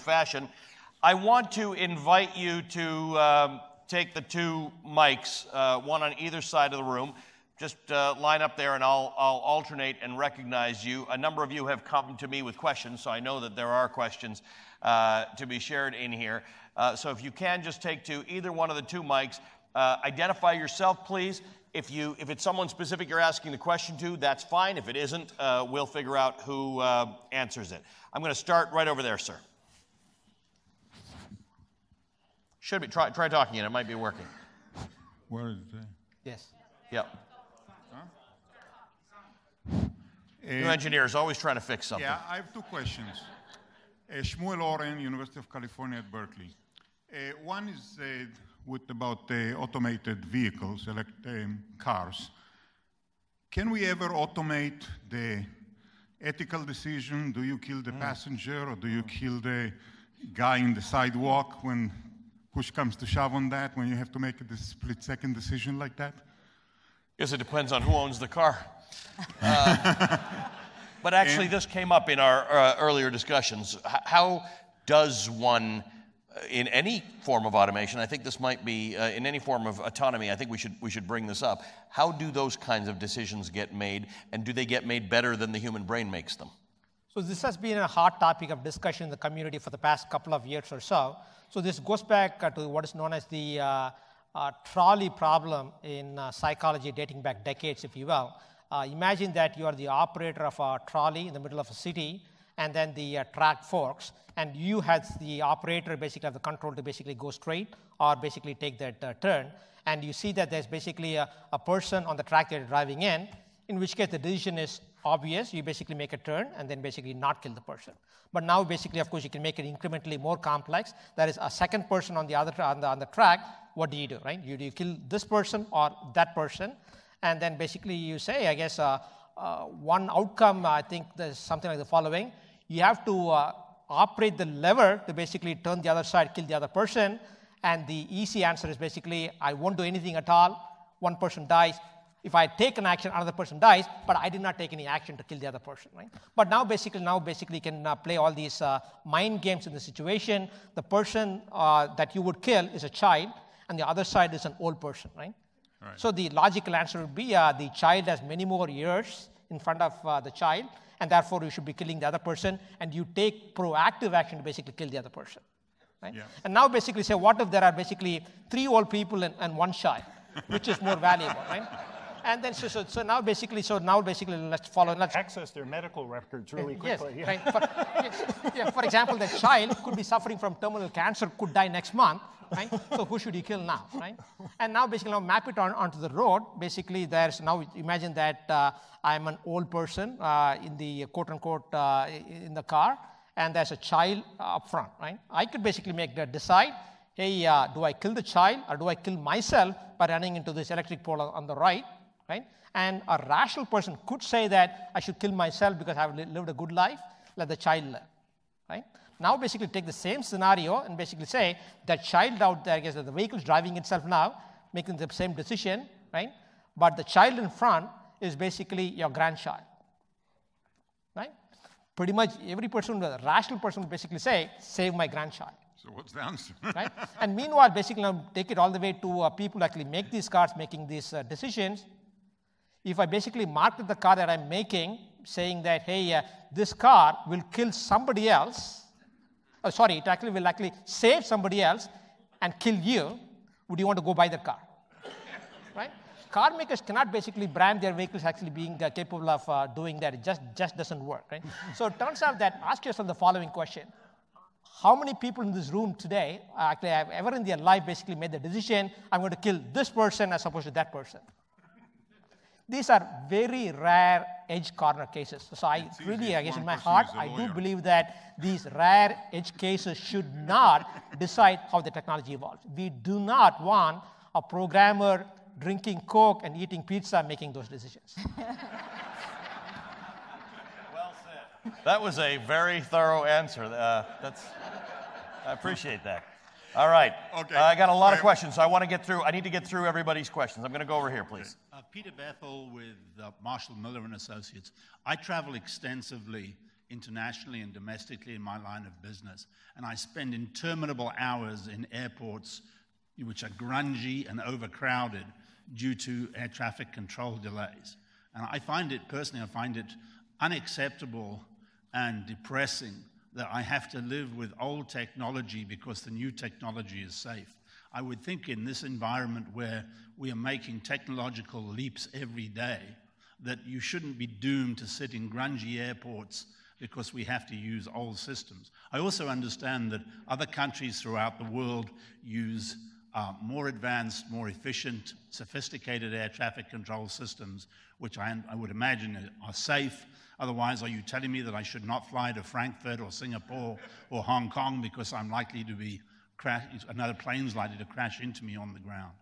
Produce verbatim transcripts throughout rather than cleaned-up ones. Fashion. I want to invite you to um, take the two mics, uh, one on either side of the room. Just uh, line up there and I'll, I'll alternate and recognize you. A number of you have come to me with questions, so I know that there are questions uh, to be shared in here. Uh, so if you can just take to either one of the two mics, uh, identify yourself, please. If, you, if it's someone specific you're asking the question to, that's fine. If it isn't, uh, we'll figure out who uh, answers it. I'm going to start right over there, sir. Should be. Try, try talking and it might be working. What did you say? Yes. Yep. Huh? New uh, engineer is always trying to fix something. Yeah, I have two questions. Uh, Shmuel Oren, University of California at Berkeley. Uh, one is uh, with about uh, automated vehicles, elect, um, cars. Can we ever automate the ethical decision? Do you kill the mm. passenger or do you kill the guy in the sidewalk when push comes to shove on that, when you have to make a split-second decision like that? Yes, it depends on who owns the car. Uh, but actually, and this came up in our uh, earlier discussions. H how does one, in any form of automation, I think this might be, uh, in any form of autonomy, I think we should, we should bring this up. How do those kinds of decisions get made, and do they get made better than the human brain makes them? So this has been a hot topic of discussion in the community for the past couple of years or so. So this goes back to what is known as the uh, uh, trolley problem in uh, psychology, dating back decades, if you will. Uh, imagine that you are the operator of a trolley in the middle of a city, and then the uh, track forks, and you as the operator basically have the control to basically go straight or basically take that uh, turn. And you see that there's basically a, a person on the track that you're driving in, in which case the decision is obvious. You basically make a turn and then basically not kill the person. But now basically, of course, you can make it incrementally more complex. That is, a second person on the other on the, on the track, what do you do, right? You, do you kill this person or that person? And then basically you say, I guess, uh, uh, one outcome, I think there's something like the following. You have to uh, operate the lever to basically turn the other side, kill the other person. And the easy answer is basically, I won't do anything at all. One person dies. If I take an action, another person dies, but I did not take any action to kill the other person, right? But now basically, now basically can uh, play all these uh, mind games in the situation. The person uh, that you would kill is a child, and the other side is an old person, right? Right. So the logical answer would be uh, the child has many more years in front of uh, the child, and therefore you should be killing the other person, and you take proactive action to basically kill the other person, right? Yeah. And now basically say, what if there are basically three old people and, and one child, which is more valuable, right? And then so, so so now basically so now basically let's follow. Let's access their medical records really quickly. Yes, yeah. Right. For, yes, yeah, for example, the child could be suffering from terminal cancer, could die next month, right? So who should you kill now, right? And now basically now map it on onto the road. Basically, there's now imagine that uh, I'm an old person uh, in the quote unquote uh, in the car, and there's a child up front, right? I could basically make the decide. Hey, uh, do I kill the child or do I kill myself by running into this electric pole on the right? Right? And a rational person could say that I should kill myself because I've lived a good life, let the child live. Right? Now basically take the same scenario and basically say that child out there, I guess that the vehicle is driving itself now, making the same decision, right? But the child in front is basically your grandchild. Right? Pretty much every person, a rational person would basically say, save my grandchild. So what's the answer? Right? And meanwhile, basically now take it all the way to uh, people who actually make these cars, making these uh, decisions. If I basically market the car that I'm making, saying that, hey, uh, this car will kill somebody else, oh, sorry, it actually will actually save somebody else and kill you, would you want to go buy that car? Right? Car makers cannot basically brand their vehicles actually being uh, capable of uh, doing that. It just, just doesn't work, right? So it turns out that, ask yourself the following question. How many people in this room today actually have ever in their life basically made the decision, I'm going to kill this person as opposed to that person? These are very rare edge corner cases. So I it's really, I guess in my heart, I do believe that these rare edge cases should not decide how the technology evolves. We do not want a programmer drinking Coke and eating pizza making those decisions. Well said. That was a very thorough answer. Uh, that's, I appreciate that. All right. Okay. Uh, I got a lot of questions, so I want to get through. I need to get through everybody's questions. I'm going to go over here, please. Uh, Peter Bethel with uh, Marshall Miller and Associates. I travel extensively internationally and domestically in my line of business. And I spend interminable hours in airports which are grungy and overcrowded due to air traffic control delays. And I find it, personally, I find it unacceptable and depressing that I have to live with old technology because the new technology is safe. I would think in this environment where we are making technological leaps every day, that you shouldn't be doomed to sit in grungy airports because we have to use old systems. I also understand that other countries throughout the world use uh, more advanced, more efficient, sophisticated air traffic control systems, which I, I would imagine are safe. Otherwise, are you telling me that I should not fly to Frankfurt or Singapore or Hong Kong because I'm likely to be crash, another plane's likely to crash into me on the ground?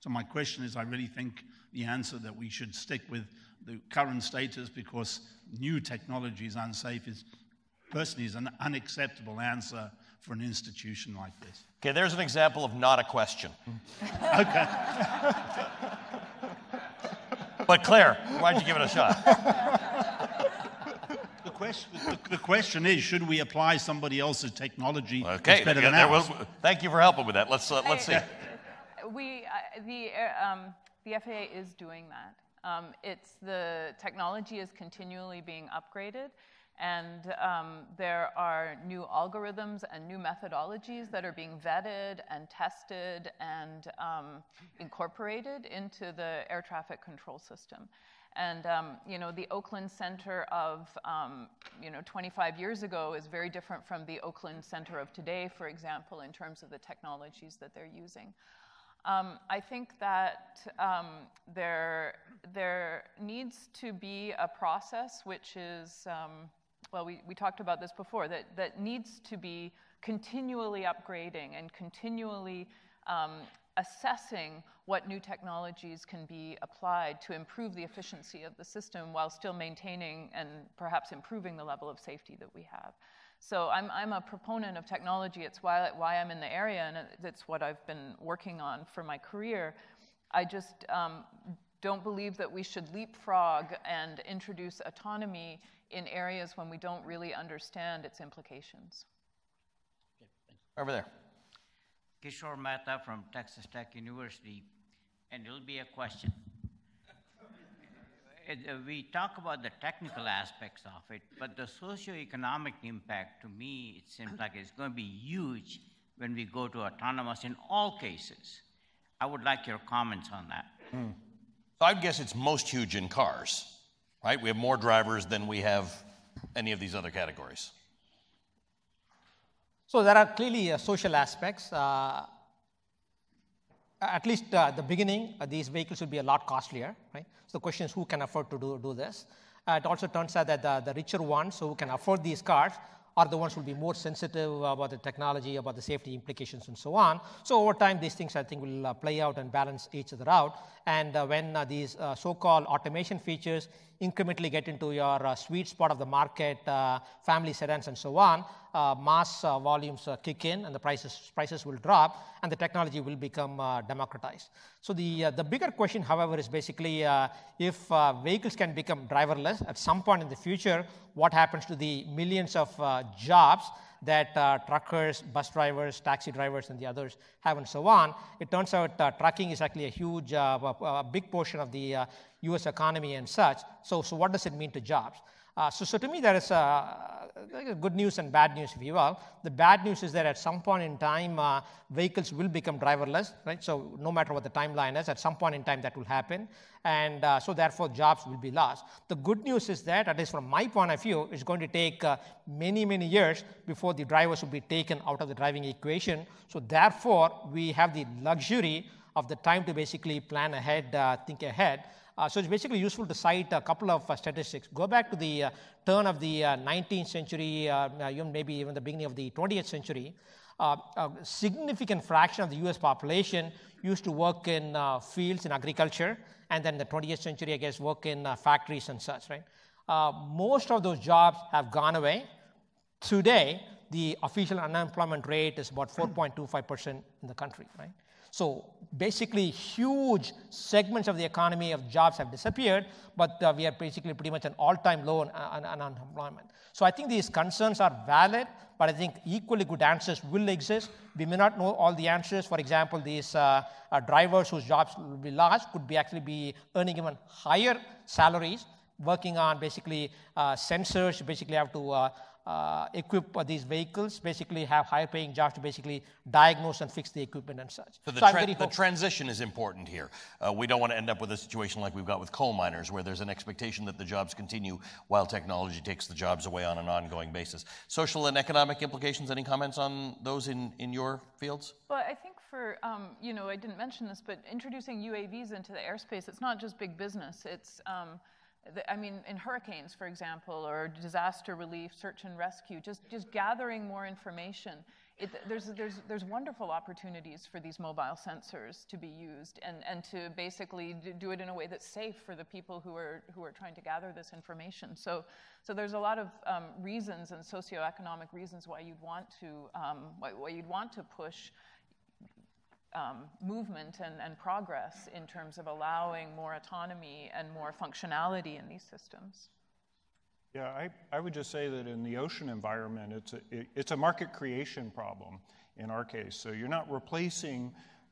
So my question is, I really think the answer that we should stick with the current status because new technology is unsafe is, personally, is an unacceptable answer for an institution like this. Okay, there's an example of not a question. Okay. But Claire, why don't you give it a shot? The question is, should we apply somebody else's technology okay, better than ours? We'll, thank you for helping with that. Let's, uh, let's see. We, uh, the, um, the F A A is doing that. Um, it's the technology is continually being upgraded, and um, there are new algorithms and new methodologies that are being vetted and tested and um, incorporated into the air traffic control system. And, um, you know, the Oakland Center of, um, you know, twenty-five years ago is very different from the Oakland Center of today, for example, in terms of the technologies that they're using. Um, I think that um, there, there needs to be a process which is, um, well, we, we talked about this before, that, that needs to be continually upgrading and continually um, assessing what new technologies can be applied to improve the efficiency of the system while still maintaining and perhaps improving the level of safety that we have. So I'm, I'm a proponent of technology. It's why, why I'm in the area, and it's what I've been working on for my career. I just um, don't believe that we should leapfrog and introduce autonomy in areas when we don't really understand its implications. Over there. Kishore Mehta from Texas Tech University, and it'll be a question. We talk about the technical aspects of it, but the socioeconomic impact, to me, it seems like it's going to be huge when we go to autonomous in all cases. I would like your comments on that. Mm. So I guess it's most huge in cars, right? We have more drivers than we have any of these other categories. So there are clearly uh, social aspects. Uh, at least uh, at the beginning, uh, these vehicles will be a lot costlier, right? So the question is who can afford to do, do this? Uh, it also turns out that the, the richer ones who can afford these cars are the ones who will be more sensitive about the technology, about the safety implications, and so on. So over time, these things, I think, will uh, play out and balance each other out. And uh, when uh, these uh, so-called automation features incrementally get into your uh, sweet spot of the market, uh, family sedans and so on, uh, mass uh, volumes uh, kick in and the prices, prices will drop and the technology will become uh, democratized. So the, uh, the bigger question, however, is basically uh, if uh, vehicles can become driverless at some point in the future, what happens to the millions of uh, jobs that uh, truckers, bus drivers, taxi drivers, and the others have and so on? It turns out uh, trucking is actually a huge, uh, a big portion of the uh, U S economy and such. So, so what does it mean to jobs? Uh, so, so to me, there is uh, good news and bad news, if you will. The bad news is that at some point in time, uh, vehicles will become driverless, right? So no matter what the timeline is, at some point in time that will happen. And uh, so therefore, jobs will be lost. The good news is that, at least from my point of view, it's going to take uh, many, many years before the drivers will be taken out of the driving equation. So therefore, we have the luxury of the time to basically plan ahead, uh, think ahead. Uh, so it's basically useful to cite a couple of uh, statistics. Go back to the uh, turn of the uh, nineteenth century, uh, maybe even the beginning of the twentieth century. Uh, a significant fraction of the U S population used to work in uh, fields, in agriculture, and then the twentieth century, I guess, work in uh, factories and such, right? Uh, most of those jobs have gone away. Today, the official unemployment rate is about four point two five percent in the country, right? So basically huge segments of the economy of jobs have disappeared, but uh, we are basically pretty much an all-time low on, on, on unemployment. So I think these concerns are valid, but I think equally good answers will exist. We may not know all the answers. For example, these uh, uh, drivers whose jobs will be lost could be actually be earning even higher salaries, working on basically uh, sensors, basically have to uh, Uh, equip uh, these vehicles, basically have higher paying jobs to basically diagnose and fix the equipment and such. So the, so tra the transition is important here. Uh, we don't want to end up with a situation like we've got with coal miners, where there's an expectation that the jobs continue while technology takes the jobs away on an ongoing basis. Social and economic implications, any comments on those in, in your fields? Well, I think for, um, you know, I didn't mention this, but introducing U A Vs into the airspace, it's not just big business, it's... Um, I mean, in hurricanes, for example, or disaster relief, search and rescue, just, just gathering more information. It, there's, there's, there's wonderful opportunities for these mobile sensors to be used and, and to basically do it in a way that's safe for the people who are, who are trying to gather this information. So, so there's a lot of um, reasons and socioeconomic reasons why you'd want to, um, why, why you'd want to push Um, movement and, and progress in terms of allowing more autonomy and more functionality in these systems. Yeah, I, I would just say that in the ocean environment, it's a, it, it's a market creation problem in our case. So you're not replacing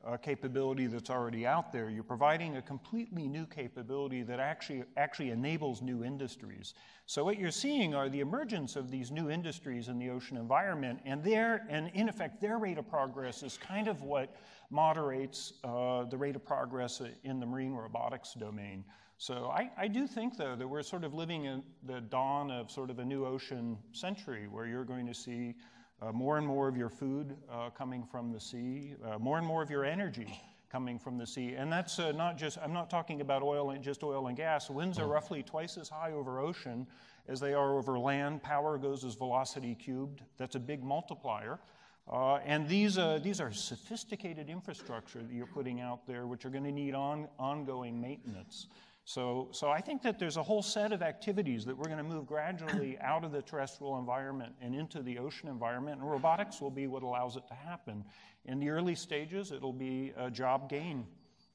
a capability that's already out there. You're providing a completely new capability that actually, actually enables new industries. So what you're seeing are the emergence of these new industries in the ocean environment, and, their, and in effect, their rate of progress is kind of what moderates uh, the rate of progress in the marine robotics domain. So I, I do think, though, that we're sort of living in the dawn of sort of a new ocean century, where you're going to see uh, more and more of your food uh, coming from the sea, uh, more and more of your energy coming from the sea. And that's uh, not just, I'm not talking about oil and just oil and gas. Winds are roughly twice as high over ocean as they are over land. Power goes as velocity cubed. That's a big multiplier. Uh, and these, uh, these are sophisticated infrastructure that you're putting out there, which are going to need on, ongoing maintenance. So, so I think that there's a whole set of activities that we're going to move gradually out of the terrestrial environment and into the ocean environment, and robotics will be what allows it to happen. In the early stages, it'll be a job gain.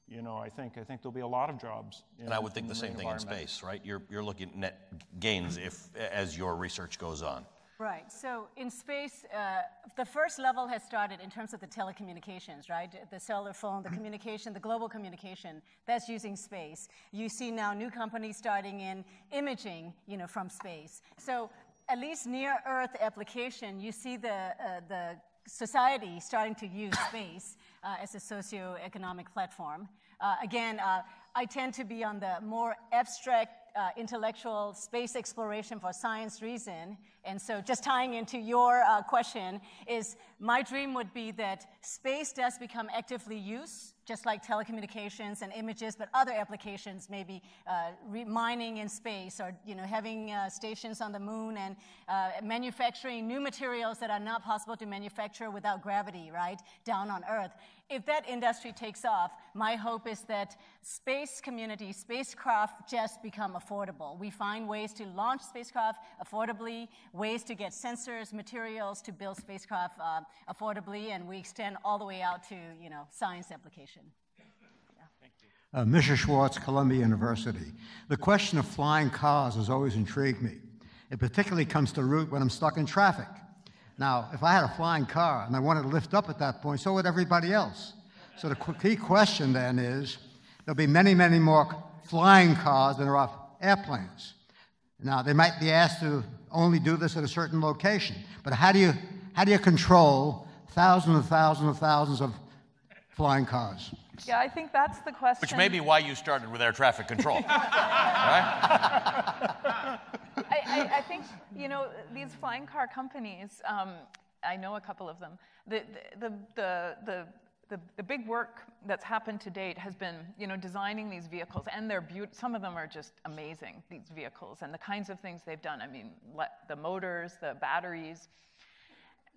You know, I think, I think there'll be a lot of jobs. In, and I would think the same thing in space, right? You're, you're looking at net gains if, as your research goes on. Right. So in space, uh, the first level has started in terms of the telecommunications, right? The cellular phone, the communication, the global communication, that's using space. You see now new companies starting in imaging, you know, from space. So at least near Earth application, you see the, uh, the society starting to use space uh, as a socioeconomic platform. Uh, again, uh, I tend to be on the more abstract Uh, intellectual space exploration for science reason. And so just tying into your uh, question is my dream would be that space does become actively used, just like telecommunications and images, but other applications, maybe uh, mining in space, or you know, having uh, stations on the moon, and uh, manufacturing new materials that are not possible to manufacture without gravity, right, down on Earth. If that industry takes off, my hope is that space community, spacecraft just become affordable. We find ways to launch spacecraft affordably, ways to get sensors, materials to build spacecraft uh, affordably, and we extend all the way out to you know, science applications. Uh, Misha Schwartz, Columbia University. The question of flying cars has always intrigued me. It particularly comes to root when I'm stuck in traffic. Now, if I had a flying car and I wanted to lift up at that point, so would everybody else. So the key question then is, there'll be many, many more flying cars than there are airplanes. Now, they might be asked to only do this at a certain location, but how do you, how do you control thousands and thousands and thousands of flying cars? Yeah, I think that's the question. Which may be why you started with air traffic control, right? I, I, I think, you know, these flying car companies, um, I know a couple of them, the, the, the, the, the, the big work that's happened to date has been, you know, designing these vehicles, and they're beautiful. Some of them are just amazing, these vehicles, and the kinds of things they've done. I mean, let, the motors, the batteries.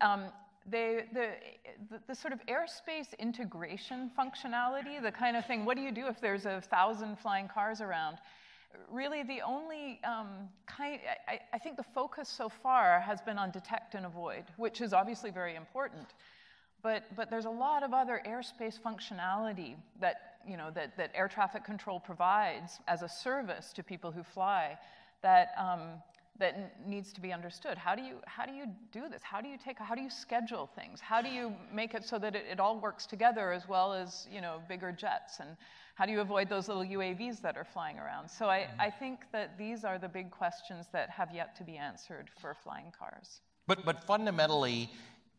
Um, They, the, the, the sort of airspace integration functionality, the kind of thing, what do you do if there's a thousand flying cars around? Really the only um, kind, I, I think the focus so far has been on detect and avoid, which is obviously very important. But, but there's a lot of other airspace functionality that, you know, that, that air traffic control provides as a service to people who fly that, um, that needs to be understood. How do you, how do you do this? How do you take, how do you schedule things? How do you make it so that it, it all works together as well as, you know, bigger jets? And how do you avoid those little U A Vs that are flying around? So I, I think that these are the big questions that have yet to be answered for flying cars. But, but fundamentally,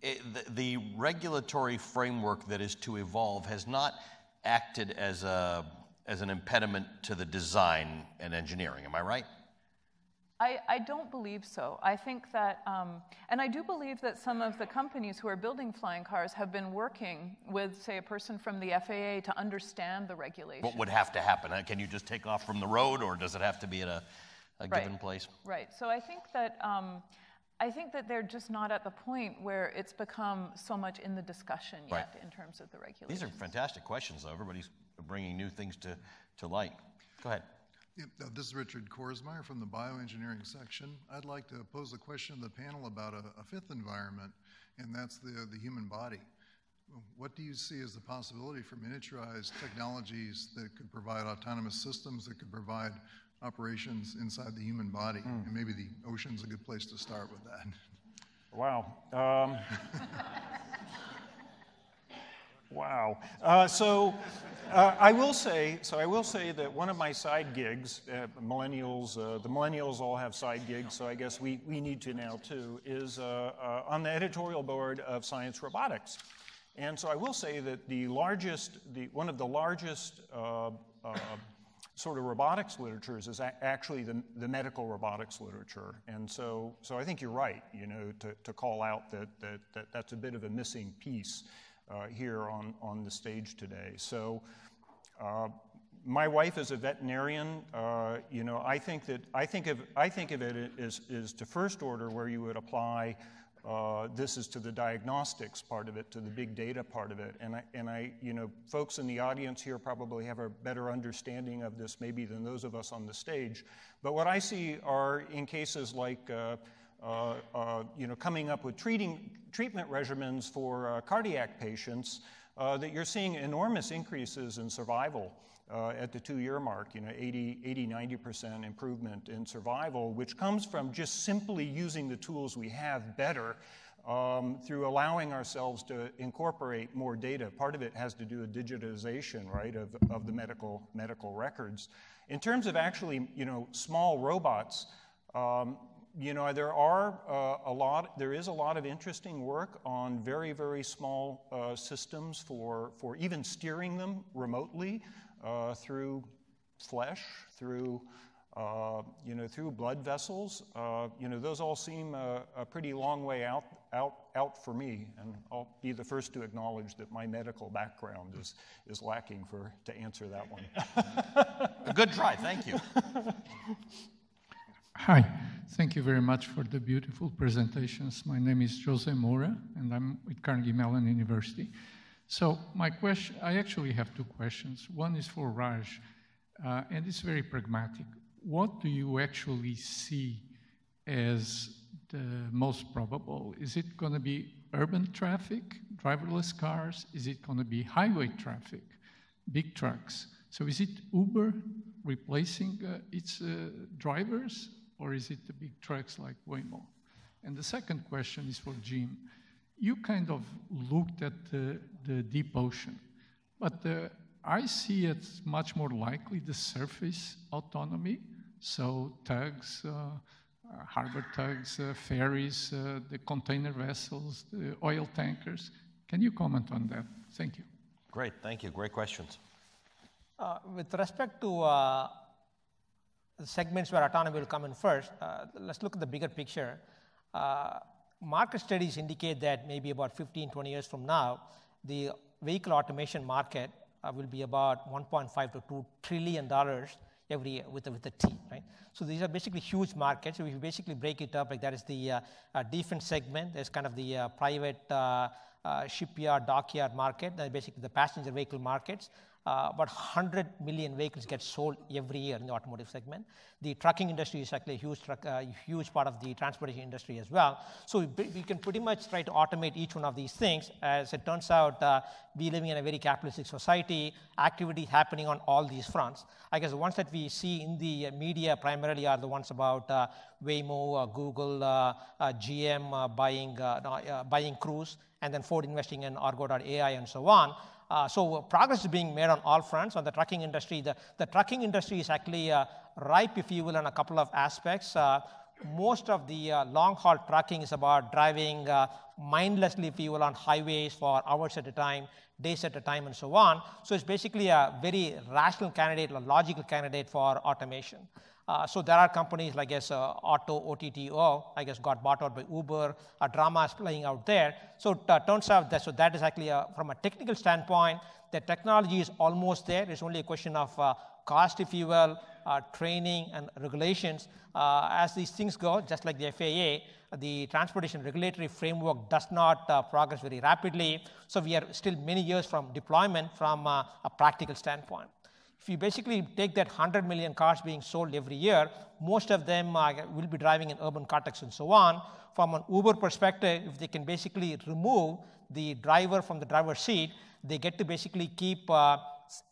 it, the, the regulatory framework that is to evolve has not acted as, a, as an impediment to the design and engineering. Am I right? I, I don't believe so. I think that, um, and I do believe that some of the companies who are building flying cars have been working with, say, a person from the F A A to understand the regulations. What would have to happen? Can you just take off from the road, or does it have to be at a, a right. given place? Right. So I think that... Um, I think that they're just not at the point where it's become so much in the discussion yet right. in terms of the regulations. These are fantastic questions, though. Everybody's bringing new things to, to light. Go ahead. Yep. Uh, this is Richard Korsmeyer from the bioengineering section. I'd like to pose a question to the panel about a, a fifth environment, and that's the, the human body. What do you see as the possibility for miniaturized technologies that could provide autonomous systems that could provide operations inside the human body, mm. and maybe the ocean's a good place to start with that. Wow. Um, wow. Uh, so uh, I will say, so I will say that one of my side gigs, uh, millennials, uh, the millennials all have side gigs, so I guess we, we need to now too, is uh, uh, on the editorial board of Science Robotics. And so I will say that the largest, the one of the largest uh, uh, sort of robotics literatures is actually the, the medical robotics literature. And so, so I think you're right, you know, to, to call out that, that, that that's a bit of a missing piece uh, here on, on the stage today. So uh, my wife is a veterinarian. Uh, you know, I think that, I think of, I think of it as, as to first order where you would apply Uh, this is to the diagnostics part of it, to the big data part of it. And I, and I, you know, folks in the audience here probably have a better understanding of this maybe than those of us on the stage. But what I see are in cases like, uh, uh, uh, you know, coming up with treating, treatment regimens for uh, cardiac patients, uh, that you're seeing enormous increases in survival. Uh, at the two-year mark, you know, eighty, ninety percent improvement in survival, which comes from just simply using the tools we have better um, through allowing ourselves to incorporate more data. Part of it has to do with digitization, right, of, of the medical, medical records. In terms of actually, you know, small robots, um, you know, there are uh, a lot, there is a lot of interesting work on very, very small uh, systems for, for even steering them remotely uh, through flesh, through, uh, you know, through blood vessels. Uh, you know, those all seem uh, a pretty long way out, out, out for me, and I'll be the first to acknowledge that my medical background is, is lacking for, to answer that one. A good try, thank you. Hi, thank you very much for the beautiful presentations. My name is Jose Moura, and I'm with Carnegie Mellon University. So my question, I actually have two questions. One is for Raj, uh, and it's very pragmatic. What do you actually see as the most probable? Is it going to be urban traffic, driverless cars? Is it going to be highway traffic, big trucks? So is it Uber replacing uh, its uh, drivers? Or is it the big trucks like Waymo? And the second question is for Jim. You kind of looked at the, the deep ocean, but uh, I see it much more likely the surface autonomy. So tugs, uh, uh, harbor tugs, uh, ferries, uh, the container vessels, the oil tankers. Can you comment on that? Thank you. Great, thank you, great questions. Uh, with respect to uh the segments where autonomy will come in first, uh, let's look at the bigger picture. Uh, market studies indicate that maybe about fifteen, twenty years from now, the vehicle automation market uh, will be about one point five to two trillion dollars every year with a, with a T, right? So these are basically huge markets. So if you basically break it up, like that is the uh, uh, defense segment, there's kind of the uh, private uh, uh, shipyard, dockyard market, uh, basically the passenger vehicle markets. Uh, about one hundred million vehicles get sold every year in the automotive segment. The trucking industry is actually a huge, truck, uh, huge part of the transportation industry as well. So we, we can pretty much try to automate each one of these things. As it turns out, uh, we're living in a very capitalistic society, activity happening on all these fronts. I guess the ones that we see in the media primarily are the ones about uh, Waymo, uh, Google, uh, uh, G M uh, buying, uh, uh, buying Cruise, and then Ford investing in Argo dot A I and so on. Uh, so progress is being made on all fronts. On the trucking industry, the, the trucking industry is actually uh, ripe, if you will, on a couple of aspects. Uh, most of the uh, long-haul trucking is about driving uh, mindlessly, if you will, on highways for hours at a time, days at a time, and so on. So it's basically a very rational candidate, a logical candidate for automation. Uh, so there are companies like, I guess, uh, OTTO, I guess, got bought out by Uber. A drama is playing out there. So it uh, turns out that so that is actually, a, from a technical standpoint, the technology is almost there. It's only a question of uh, cost, if you will, uh, training and regulations. Uh, as these things go, just like the F A A, the transportation regulatory framework does not uh, progress very rapidly. So we are still many years from deployment from uh, a practical standpoint. If you basically take that one hundred million cars being sold every year, most of them uh, will be driving in urban contexts and so on. From an Uber perspective, if they can basically remove the driver from the driver's seat, they get to basically keep uh,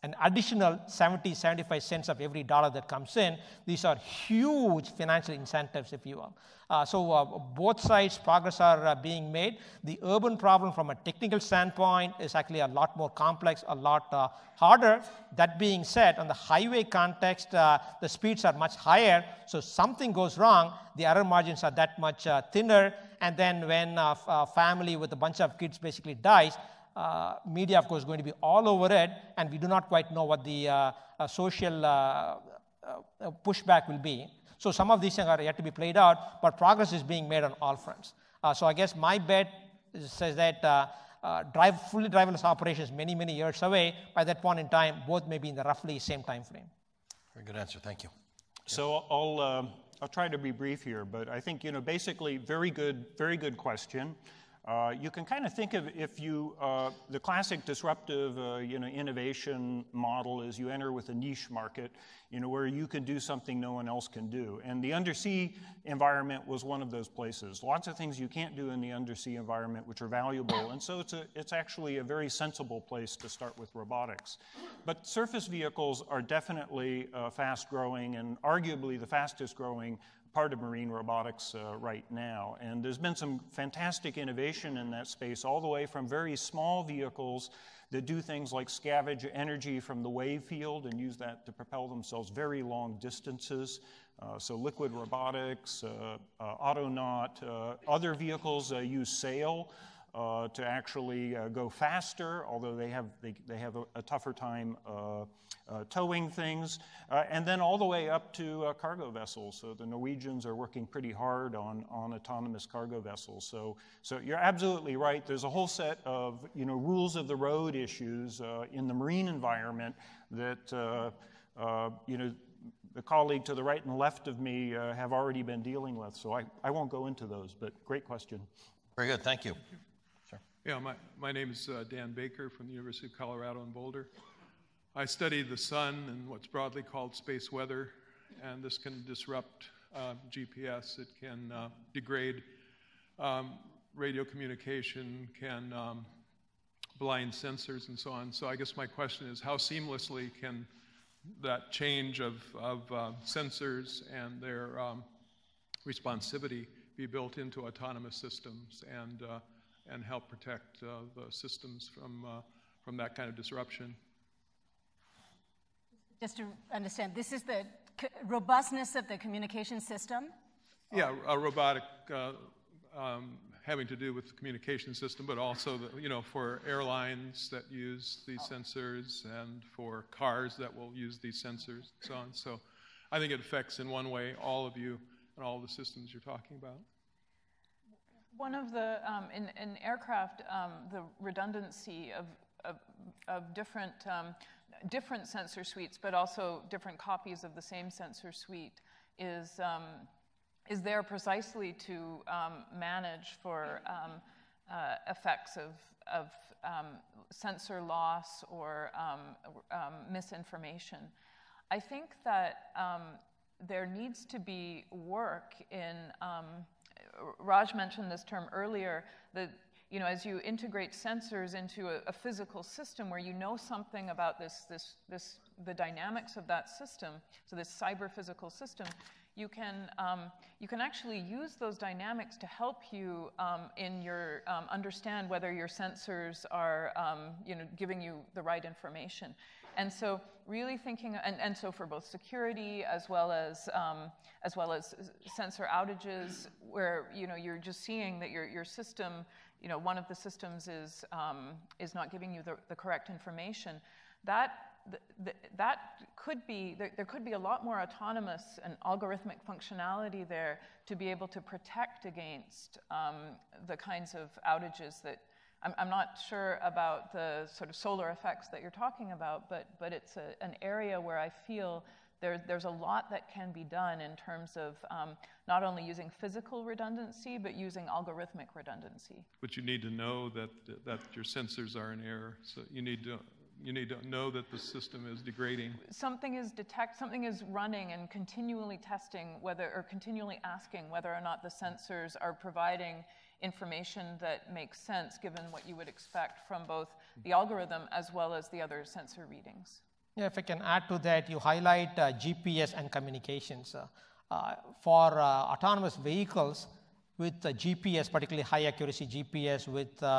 an additional seventy, seventy-five cents of every dollar that comes in. These are huge financial incentives, if you will. Uh, so uh, both sides' progress are uh, being made. The urban problem from a technical standpoint is actually a lot more complex, a lot uh, harder. That being said, on the highway context, uh, the speeds are much higher. So something goes wrong, the error margins are that much uh, thinner. And then when uh, a family with a bunch of kids basically dies, Uh, media, of course, is going to be all over it, and we do not quite know what the uh, uh, social uh, uh, pushback will be. So some of these things are yet to be played out, but progress is being made on all fronts. Uh, so I guess my bet says that uh, uh, drive, fully driverless operations many, many years away. By that point in time, both may be in the roughly same time frame. Very good answer. Thank you. So I'll, um, I'll try to be brief here, but I think, you know, basically, very good, very good question. Uh, you can kind of think of if you, uh, the classic disruptive, uh, you know, innovation model is you enter with a niche market, you know, where you can do something no one else can do. And the undersea environment was one of those places. Lots of things you can't do in the undersea environment which are valuable. And so it's, a, it's actually a very sensible place to start with robotics. But surface vehicles are definitely uh, fast growing and arguably the fastest growing part of marine robotics uh, right now. And there's been some fantastic innovation in that space, all the way from very small vehicles that do things like scavenge energy from the wave field and use that to propel themselves very long distances. Uh, so Liquid Robotics, uh, uh, AutoNaut, uh, other vehicles uh, use sail uh, to actually uh, go faster, although they have, they, they have a, a tougher time uh, Uh, towing things, uh, and then all the way up to uh, cargo vessels. So the Norwegians are working pretty hard on, on autonomous cargo vessels. So, so you're absolutely right. There's a whole set of, you know, rules of the road issues uh, in the marine environment that, uh, uh, you know, the colleague to the right and left of me uh, have already been dealing with. So I, I won't go into those, but great question. Very good. Thank you. Thank you. Sure. Yeah, my, my name is uh, Dan Baker from the University of Colorado in Boulder. I study the sun and what's broadly called space weather, and this can disrupt uh, G P S. It can uh, degrade um, radio communication, can um, blind sensors, and so on. So I guess my question is, how seamlessly can that change of, of uh, sensors and their um, responsivity be built into autonomous systems and, uh, and help protect uh, the systems from, uh, from that kind of disruption? Just to understand, this is the c robustness of the communication system? Yeah, a robotic, uh, um, having to do with the communication system, but also, the, you know, for airlines that use these oh. sensors and for cars that will use these sensors and so on. So I think it affects in one way all of you and all the systems you're talking about. One of the, um, in, in aircraft, um, the redundancy of, of, of different, um, different sensor suites, but also different copies of the same sensor suite is, um, is there precisely to um, manage for um, uh, effects of, of um, sensor loss or um, um, misinformation. I think that um, there needs to be work in, um, Raj mentioned this term earlier, that you know, as you integrate sensors into a, a physical system where you know something about this, this, this, the dynamics of that system, so this cyber-physical system, you can, um, you can actually use those dynamics to help you um, in your um, understand whether your sensors are um, you know, giving you the right information. And so really thinking, and, and so for both security as well as, um, as well as sensor outages where you know, you're just seeing that your, your system, you know, one of the systems is, um, is not giving you the, the correct information, that Th th that could be, there, there could be a lot more autonomous and algorithmic functionality there to be able to protect against um, the kinds of outages that, I'm, I'm not sure about the sort of solar effects that you're talking about, but, but it's a, an area where I feel there, there's a lot that can be done in terms of um, not only using physical redundancy, but using algorithmic redundancy. But you need to know that, that your sensors are in error, so you need to You need to know that the system is degrading. Something is detect, something is running and continually testing whether, or continually asking whether or not the sensors are providing information that makes sense given what you would expect from both the algorithm as well as the other sensor readings. Yeah, if I can add to that, you highlight uh, G P S and communications. Uh, uh, for uh, autonomous vehicles with uh, G P S, particularly high accuracy G P S with uh,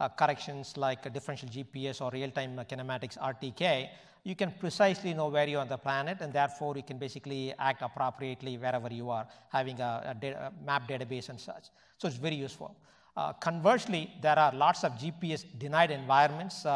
Uh, corrections like uh, differential G P S or real-time uh, kinematics R T K, you can precisely know where you are on the planet, and therefore you can basically act appropriately wherever you are, having a, a, data, a map database and such. So it's very useful. Uh, conversely, there are lots of G P S-denied environments uh,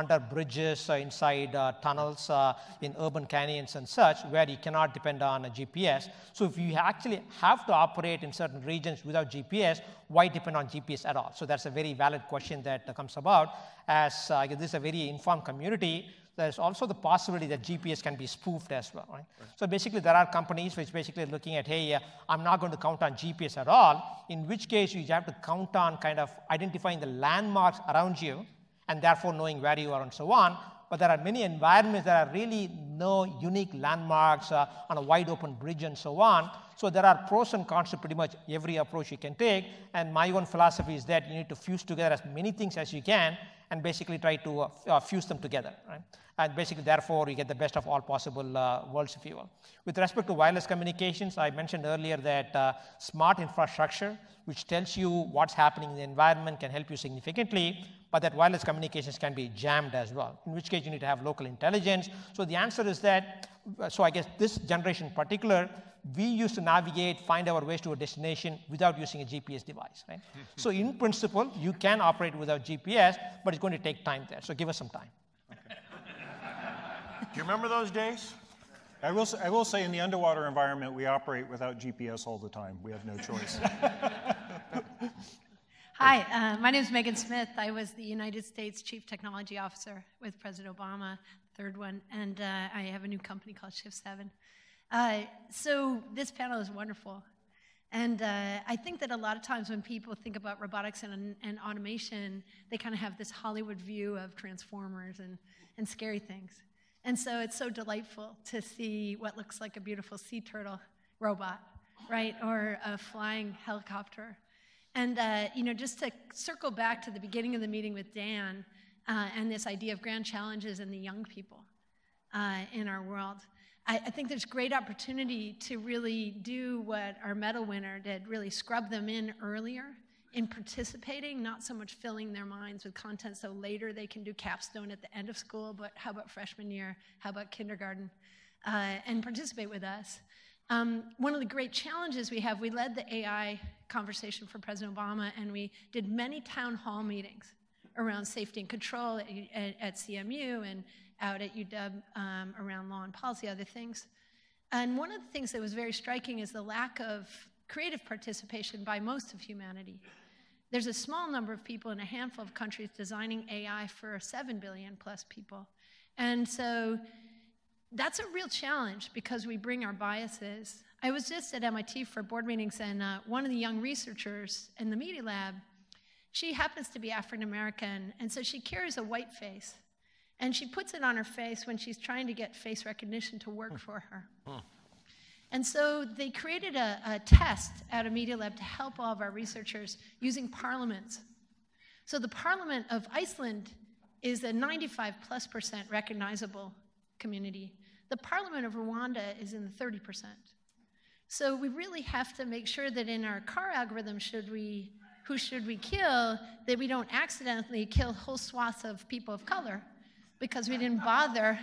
under bridges, uh, inside uh, tunnels, uh, in urban canyons and such, where you cannot depend on a G P S. So if you actually have to operate in certain regions without G P S, why depend on G P S at all? So that's a very valid question that uh, comes about. As uh, this is a very informed community, there's also the possibility that G P S can be spoofed as well. Right? Right. So basically, there are companies which basically are looking at, hey, uh, I'm not going to count on G P S at all, in which case you have to count on kind of identifying the landmarks around you and therefore knowing where you are and so on. But there are many environments that are really no unique landmarks uh, on a wide open bridge and so on. So there are pros and cons to pretty much every approach you can take. And my own philosophy is that you need to fuse together as many things as you can and basically try to uh, uh, fuse them together. Right? And basically, therefore, you get the best of all possible uh, worlds, if you will. With respect to wireless communications, I mentioned earlier that uh, smart infrastructure, which tells you what's happening in the environment, can help you significantly, but that wireless communications can be jammed as well, in which case you need to have local intelligence. So the answer is that, so I guess this generation in particular, we used to navigate, find our ways to a destination without using a G P S device, right? So in principle, you can operate without G P S, but it's going to take time there. So give us some time. Okay. Do you remember those days? I will, I will say in the underwater environment, we operate without G P S all the time. We have no choice. Hi, uh, my name is Megan Smith. I was the United States Chief Technology Officer with President Obama, third one, and uh, I have a new company called Shift seven. Uh, so this panel is wonderful. And uh, I think that a lot of times when people think about robotics and, and automation, they kind of have this Hollywood view of transformers and, and scary things. And so it's so delightful to see what looks like a beautiful sea turtle robot, right, or a flying helicopter. And, uh, you know, just to circle back to the beginning of the meeting with Dan uh, and this idea of grand challenges and the young people uh, in our world, I, I think there's great opportunity to really do what our medal winner did, really scrub them in earlier in participating, not so much filling their minds with content so later they can do capstone at the end of school, but how about freshman year, how about kindergarten, uh, and participate with us. Um, one of the great challenges we have, we led the A I conversation for President Obama, and we did many town hall meetings around safety and control at, at, at C M U and out at U W um, around law and policy, other things. And one of the things that was very striking is the lack of creative participation by most of humanity. There's a small number of people in a handful of countries designing A I for seven billion plus people. And so that's a real challenge because we bring our biases. I was just at M I T for board meetings, and uh, one of the young researchers in the media lab She happens to be African American, and so she carries a white face. And she puts it on her face when she's trying to get face recognition to work for her. Oh. And so they created a, a test at a Media Lab to help all of our researchers using parliaments. So the parliament of Iceland is a ninety-five plus percent recognizable community. The parliament of Rwanda is in the thirty percent. So we really have to make sure that in our car algorithm, should we, who should we kill, that we don't accidentally kill whole swaths of people of color, because we didn't bother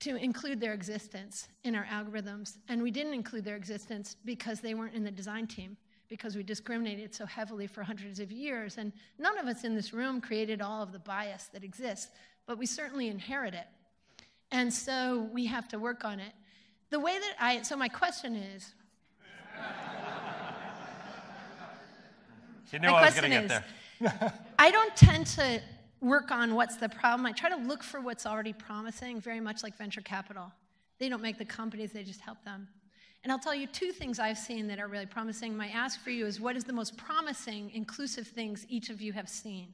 to include their existence in our algorithms. And we didn't include their existence because they weren't in the design team, because we discriminated so heavily for hundreds of years. And none of us in this room created all of the bias that exists, but we certainly inherit it. And so we have to work on it. The way that I, so my question is. She knew I was gonna get there. I don't tend to work on what's the problem. I try to look for what's already promising, very much like venture capital. They don't make the companies, they just help them. And I'll tell you two things I've seen that are really promising. My ask for you is, what is the most promising, inclusive things each of you have seen?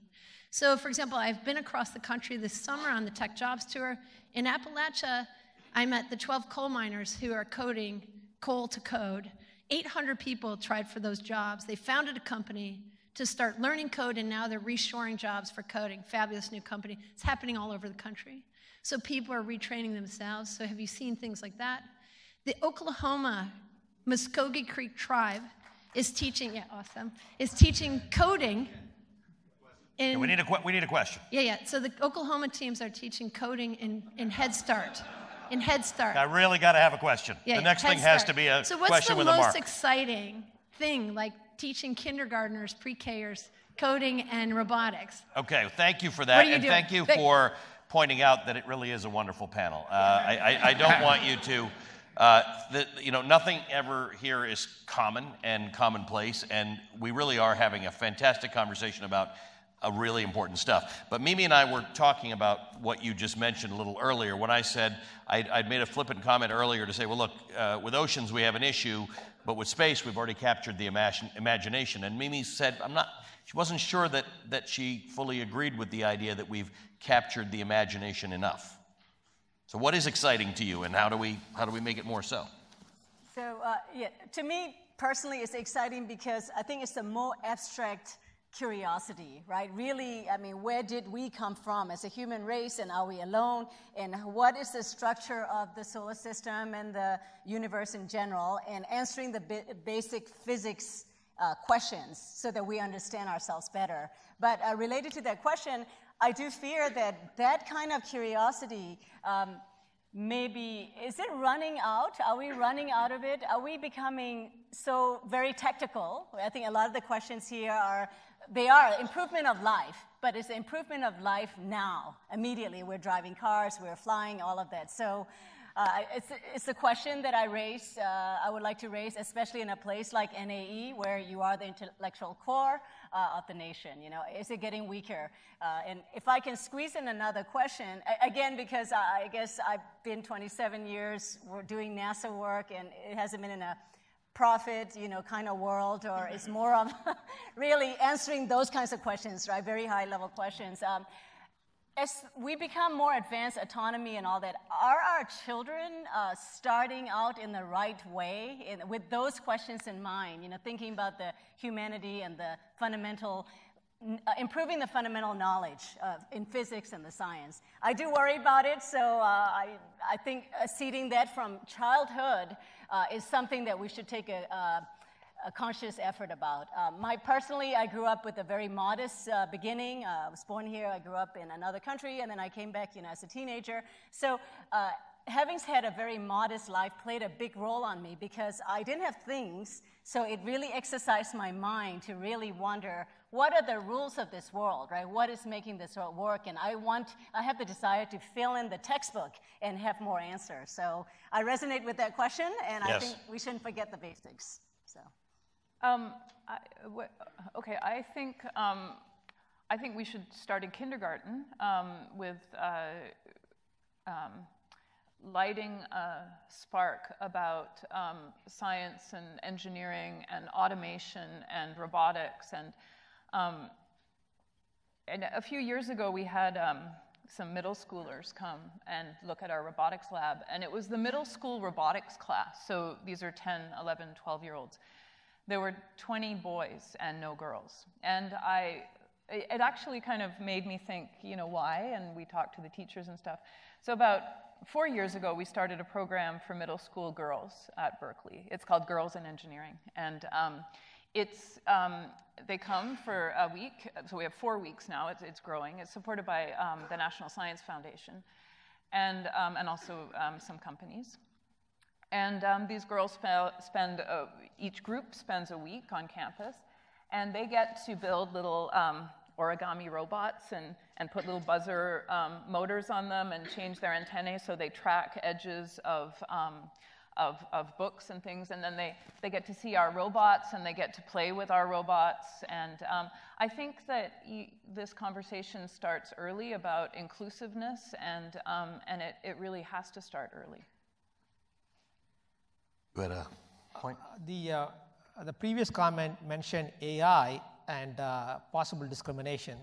So for example, I've been across the country this summer on the Tech Jobs Tour. In Appalachia, I met the twelve coal miners who are coding coal to code. eight hundred people tried for those jobs. They founded a company to start learning code, and now they're reshoring jobs for coding. Fabulous new company. It's happening all over the country. So people are retraining themselves. So have you seen things like that? The Oklahoma Muskogee Creek tribe is teaching, yeah, awesome, is teaching coding. In, yeah, we, need a, we need a question. Yeah, yeah. So the Oklahoma teams are teaching coding in, in Head Start. In Head Start. I really got to have a question. Yeah, the yeah, next Head thing Start. has to be a so question with a mark. So what's the most exciting thing, like teaching kindergartners, pre-Kers, coding and robotics? Okay, thank you for that, you and doing? thank you thank for pointing out that it really is a wonderful panel. Uh, I, I, I don't want you to, uh, the, you know, nothing ever here is common and commonplace, and we really are having a fantastic conversation about uh, really important stuff. But Mimi and I were talking about what you just mentioned a little earlier when I said, I'd, I'd made a flippant comment earlier to say, well, look, uh, with oceans we have an issue, but with space, we've already captured the imagine, imagination. And Mimi said, I'm not, she wasn't sure that, that she fully agreed with the idea that we've captured the imagination enough. So what is exciting to you, and how do we, how do we make it more so? So uh, yeah, to me, personally, it's exciting because I think it's a more abstract curiosity, right? Really, I mean, where did we come from as a human race, and are we alone? And what is the structure of the solar system and the universe in general? And answering the bi basic physics uh, questions so that we understand ourselves better. But uh, related to that question, I do fear that that kind of curiosity um, maybe, is it running out? Are we running out of it? Are we becoming so very tactical? I think a lot of the questions here are, they are improvement of life, but it's improvement of life now, immediately. We're driving cars, we're flying, all of that. So uh, it's, it's a question that I raise, uh, I would like to raise, especially in a place like N A E, where you are the intellectual core uh, of the nation. You know, is it getting weaker? Uh, and if I can squeeze in another question, again, because I, I guess I've been twenty-seven years doing NASA work, and it hasn't been in a profit, you know, kind of world, or it's more of really answering those kinds of questions, right? Very high level questions. Um, as we become more advanced, autonomy and all that, are our children uh, starting out in the right way in, with those questions in mind, you know, thinking about the humanity and the fundamental, uh, improving the fundamental knowledge uh, in physics and the science? I do worry about it, so uh, I, I think seeding that from childhood Uh, is something that we should take a, uh, a conscious effort about. Uh, my personally, I grew up with a very modest uh, beginning. Uh, I was born here, I grew up in another country, and then I came back, you know, as a teenager. So uh, having had a very modest life played a big role on me because I didn't have things, so it really exercised my mind to really wonder, what are the rules of this world, right? What is making this world work? And I want, I have the desire to fill in the textbook and have more answers. So I resonate with that question, and yes. I think we shouldn't forget the basics, so. Um, I, w okay, I think, um, I think we should start in kindergarten um, with uh, um, lighting a spark about um, science and engineering and automation and robotics and Um, and a few years ago, we had um, some middle schoolers come and look at our robotics lab, and it was the middle school robotics class. So these are ten, eleven, twelve-year-olds. There were twenty boys and no girls. And I, it actually kind of made me think, you know, why? And we talked to the teachers and stuff. So about four years ago, we started a program for middle school girls at Berkeley. It's called Girls in Engineering. And um, it's, um, they come for a week. So we have four weeks now. It's, it's growing. It's supported by um, the National Science Foundation and, um, and also um, some companies. And um, these girls sp spend, uh, each group spends a week on campus, and they get to build little um, origami robots and, and put little buzzer um, motors on them and change their antennae so they track edges of, um, of, of books and things. And then they, they get to see our robots, and they get to play with our robots. And um, I think that you, this conversation starts early about inclusiveness, and, um, and it, it really has to start early. But, uh, point. Uh, the, uh, the previous comment mentioned A I and uh, possible discrimination.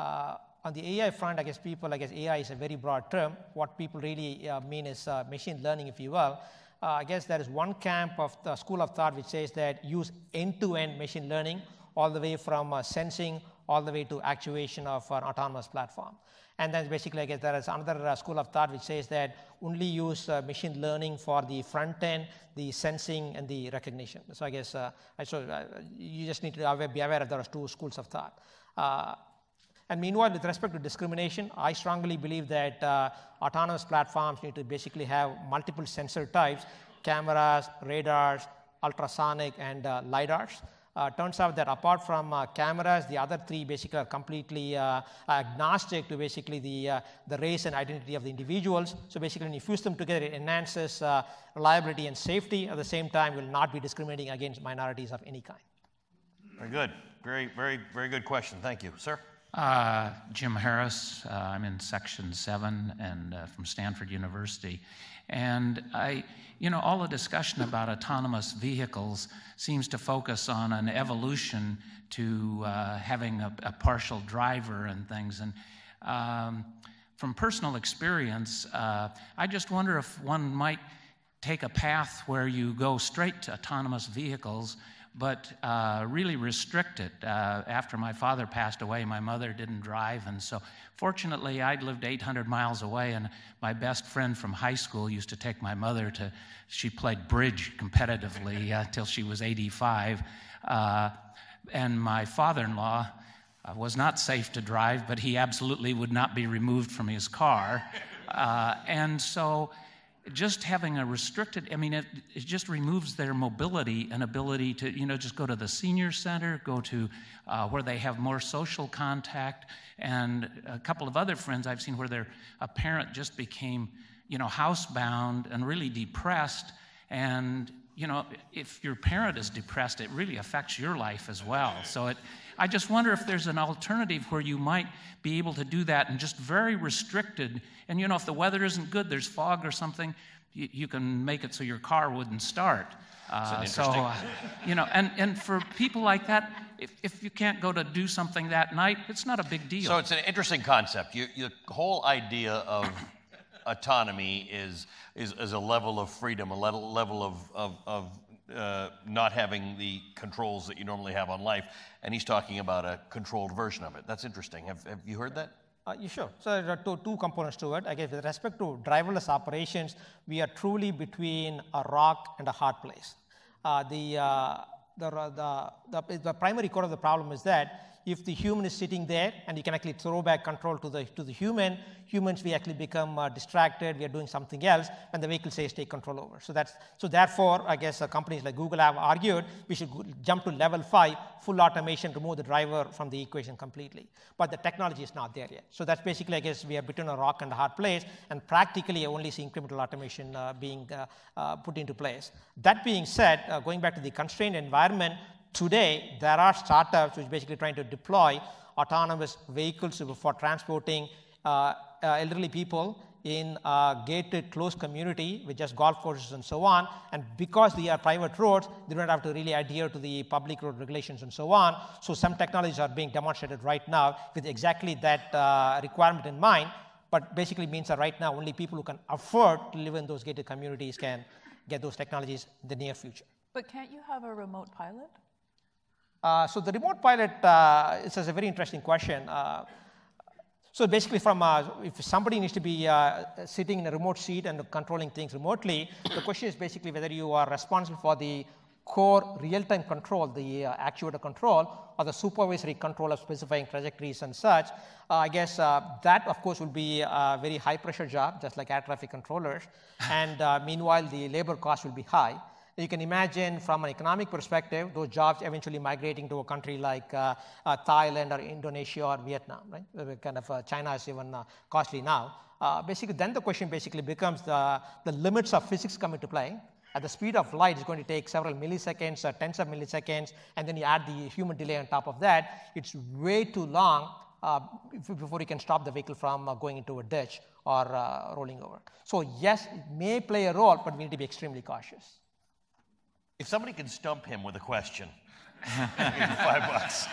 Uh, on the A I front, I guess people, I guess A I is a very broad term. What people really uh, mean is uh, machine learning, if you will. Uh, I guess there is one camp of the school of thought which says that use end-to-end machine learning all the way from uh, sensing all the way to actuation of an autonomous platform. And then basically, I guess there is another uh, school of thought which says that only use uh, machine learning for the front end, the sensing, and the recognition. So I guess uh, I so, uh, you just need to be aware of those two schools of thought. Uh, and meanwhile, with respect to discrimination, I strongly believe that uh, autonomous platforms need to basically have multiple sensor types, cameras, radars, ultrasonic, and uh, LiDARs. Uh, turns out that apart from uh, cameras, the other three basically are completely uh, agnostic to basically the, uh, the race and identity of the individuals. So basically, when you fuse them together, it enhances uh, reliability and safety. At the same time, will not be discriminating against minorities of any kind. Very good. Very, very, very good question. Thank you. Sir? Uh, Jim Harris. Uh, I'm in Section seven and uh, from Stanford University. And I, you know, all the discussion about autonomous vehicles seems to focus on an evolution to uh, having a, a partial driver and things. And um, from personal experience, uh, I just wonder if one might take a path where you go straight to autonomous vehicles, but uh, really restrict it. Uh, after my father passed away, my mother didn't drive, and so fortunately, I'd lived eight hundred miles away, and my best friend from high school used to take my mother to, she played bridge competitively uh, till she was eighty-five, uh, and my father-in-law uh, was not safe to drive, but he absolutely would not be removed from his car, uh, and so just having a restricted, I mean, it, it just removes their mobility and ability to, you know, just go to the senior center, go to uh, where they have more social contact. And a couple of other friends I've seen where their a parent just became, you know, housebound and really depressed. And, you know, if your parent is depressed, it really affects your life as well. So it, I just wonder if there's an alternative where you might be able to do that and just very restricted. And, you know, if the weather isn't good, there's fog or something, you, you can make it so your car wouldn't start. Uh, so, uh, you know, and, and for people like that, if, if you can't go to do something that night, it's not a big deal. So it's an interesting concept. You, you, the whole idea of autonomy is, is, is a level of freedom, a level, level of, of, of Uh, not having the controls that you normally have on life, and he's talking about a controlled version of it. That's interesting. Have, have you heard that? Uh, you sure. So there are two, two components to it. I guess with respect to driverless operations, we are truly between a rock and a hard place. Uh, the, uh, the, the, the, the primary core of the problem is that if the human is sitting there and you can actually throw back control to the, to the human, humans, we actually become uh, distracted, we are doing something else, and the vehicle says take control over. So that's, so therefore, I guess uh, companies like Google have argued we should go, jump to level five, full automation, remove the driver from the equation completely. But the technology is not there yet. So that's basically, I guess, we are between a rock and a hard place, and practically I only see incremental automation uh, being uh, uh, put into place. That being said, uh, going back to the constrained environment, today, there are startups which are basically trying to deploy autonomous vehicles for transporting uh, uh, elderly people in a gated, closed community with just golf courses and so on. And because they are private roads, they don't have to really adhere to the public road regulations and so on. So some technologies are being demonstrated right now with exactly that uh, requirement in mind, but basically means that right now only people who can afford to live in those gated communities can get those technologies in the near future. But can't you have a remote pilot? Uh, so the remote pilot uh, is a very interesting question. Uh, So basically, from uh, if somebody needs to be uh, sitting in a remote seat and controlling things remotely, the question is basically whether you are responsible for the core real-time control, the uh, actuator control, or the supervisory control of specifying trajectories and such. Uh, I guess uh, that, of course, would be a very high-pressure job, just like air traffic controllers. And uh, meanwhile, the labor cost will be high. You can imagine from an economic perspective, those jobs eventually migrating to a country like uh, uh, Thailand or Indonesia or Vietnam, right? Kind of uh, China is even uh, costly now. Uh, basically, then the question basically becomes the, the limits of physics come into play. At the speed of light, it's going to take several milliseconds or tens of milliseconds, and then you add the human delay on top of that. It's way too long uh, before you can stop the vehicle from uh, going into a ditch or uh, rolling over. So yes, it may play a role, but we need to be extremely cautious. If somebody can stump him with a question, five bucks.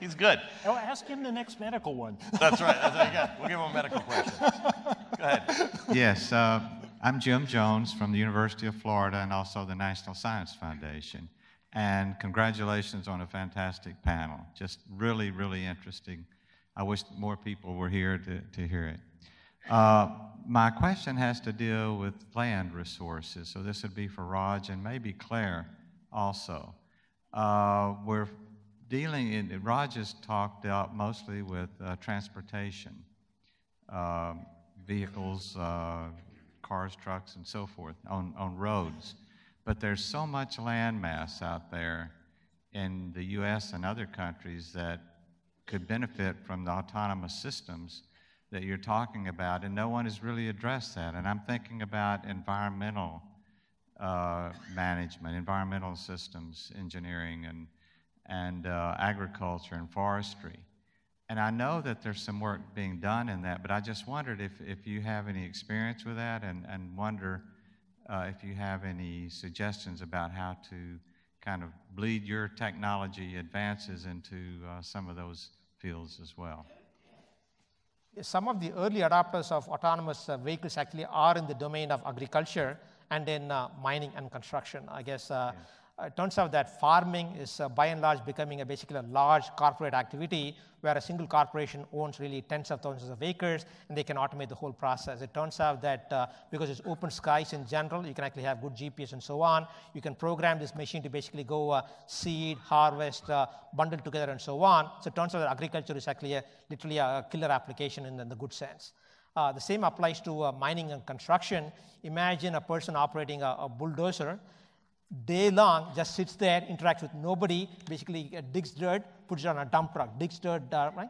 He's good. Oh, ask him the next medical one. That's right. That's what you got. We'll give him a medical question. Go ahead. Yes, uh, I'm Jim Jones from the University of Florida and also the National Science Foundation. And congratulations on a fantastic panel. Just really, really interesting. I wish more people were here to, to hear it. Uh, my question has to deal with land resources, so this would be for Raj and maybe Claire also. Uh, we're dealing in, Raj has talked out mostly with uh, transportation, uh, vehicles, uh, cars, trucks, and so forth on, on roads. But there's so much land mass out there in the U S and other countries that could benefit from the autonomous systems that you're talking about, and no one has really addressed that. And I'm thinking about environmental uh, management, environmental systems engineering, and, and uh, agriculture and forestry. And I know that there's some work being done in that, but I just wondered if, if you have any experience with that, and, and wonder uh, if you have any suggestions about how to kind of bleed your technology advances into uh, some of those fields as well. Some of the early adopters of autonomous uh, vehicles actually are in the domain of agriculture and in uh, mining and construction. I guess uh, yes. uh, it turns out that farming is uh, by and large becoming a basically a large corporate activity where a single corporation owns really tens of thousands of acres and they can automate the whole process. It turns out that uh, because it's open skies in general, you can actually have good G P S and so on. You can program this machine to basically go uh, seed, harvest, uh, bundle together and so on. So it turns out that agriculture is actually a, literally a killer application in, in the good sense. Uh, the same applies to uh, mining and construction. Imagine a person operating a, a bulldozer. Day long, just sits there, interacts with nobody, basically uh, digs dirt, puts it on a dump truck, digs dirt, uh, right?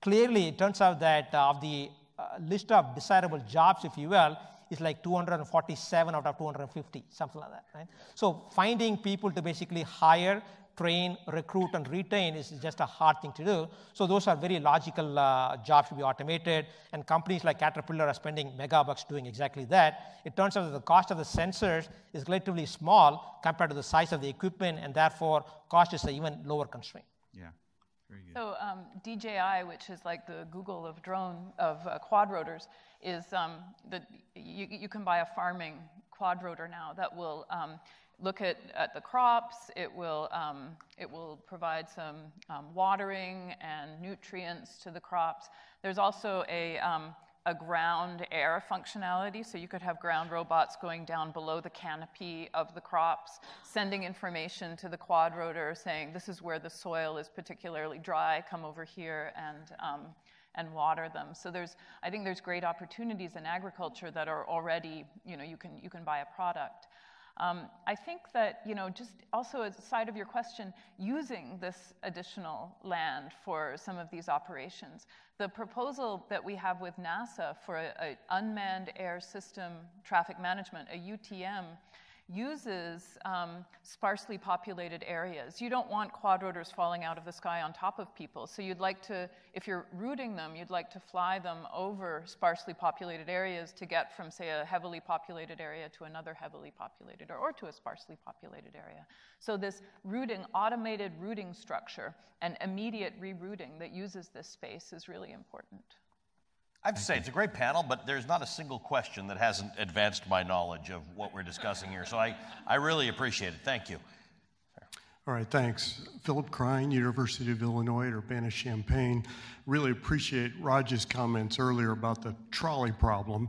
Clearly, it turns out that uh, of the uh, list of desirable jobs, if you will, is like two hundred forty-seven out of two hundred fifty, something like that, right? So finding people to basically hire, train, recruit, and retain is just a hard thing to do. So those are very logical uh, jobs to be automated, and companies like Caterpillar are spending megabucks doing exactly that. It turns out that the cost of the sensors is relatively small compared to the size of the equipment, and therefore cost is an even lower constraint. Yeah, very good. So um, D J I, which is like the Google of drone, of uh, quadrotors, is um, the, you, you can buy a farming quadrotor now that will um, look at, at the crops. It will, um, it will provide some um, watering and nutrients to the crops. There's also a, um, a ground air functionality, so you could have ground robots going down below the canopy of the crops, sending information to the quadrotor saying, this is where the soil is particularly dry, come over here and, um, and water them. So there's, I think there's great opportunities in agriculture that are already, you know, you can, you can buy a product. Um, I think that, you know, just also as a side of your question, using this additional land for some of these operations, the proposal that we have with NASA for an unmanned air system traffic management, a U T M, uses um, sparsely populated areas. You don't want quadrotors falling out of the sky on top of people. So you'd like to, if you're routing them, you'd like to fly them over sparsely populated areas to get from, say, a heavily populated area to another heavily populated or, or to a sparsely populated area. So this routing, automated routing structure and immediate rerouting that uses this space is really important. I have to say, it's a great panel, but there's not a single question that hasn't advanced my knowledge of what we're discussing here. So I, I really appreciate it. Thank you. All right, thanks. Philip Krein, University of Illinois at Urbana-Champaign. Really appreciate Raj's comments earlier about the trolley problem,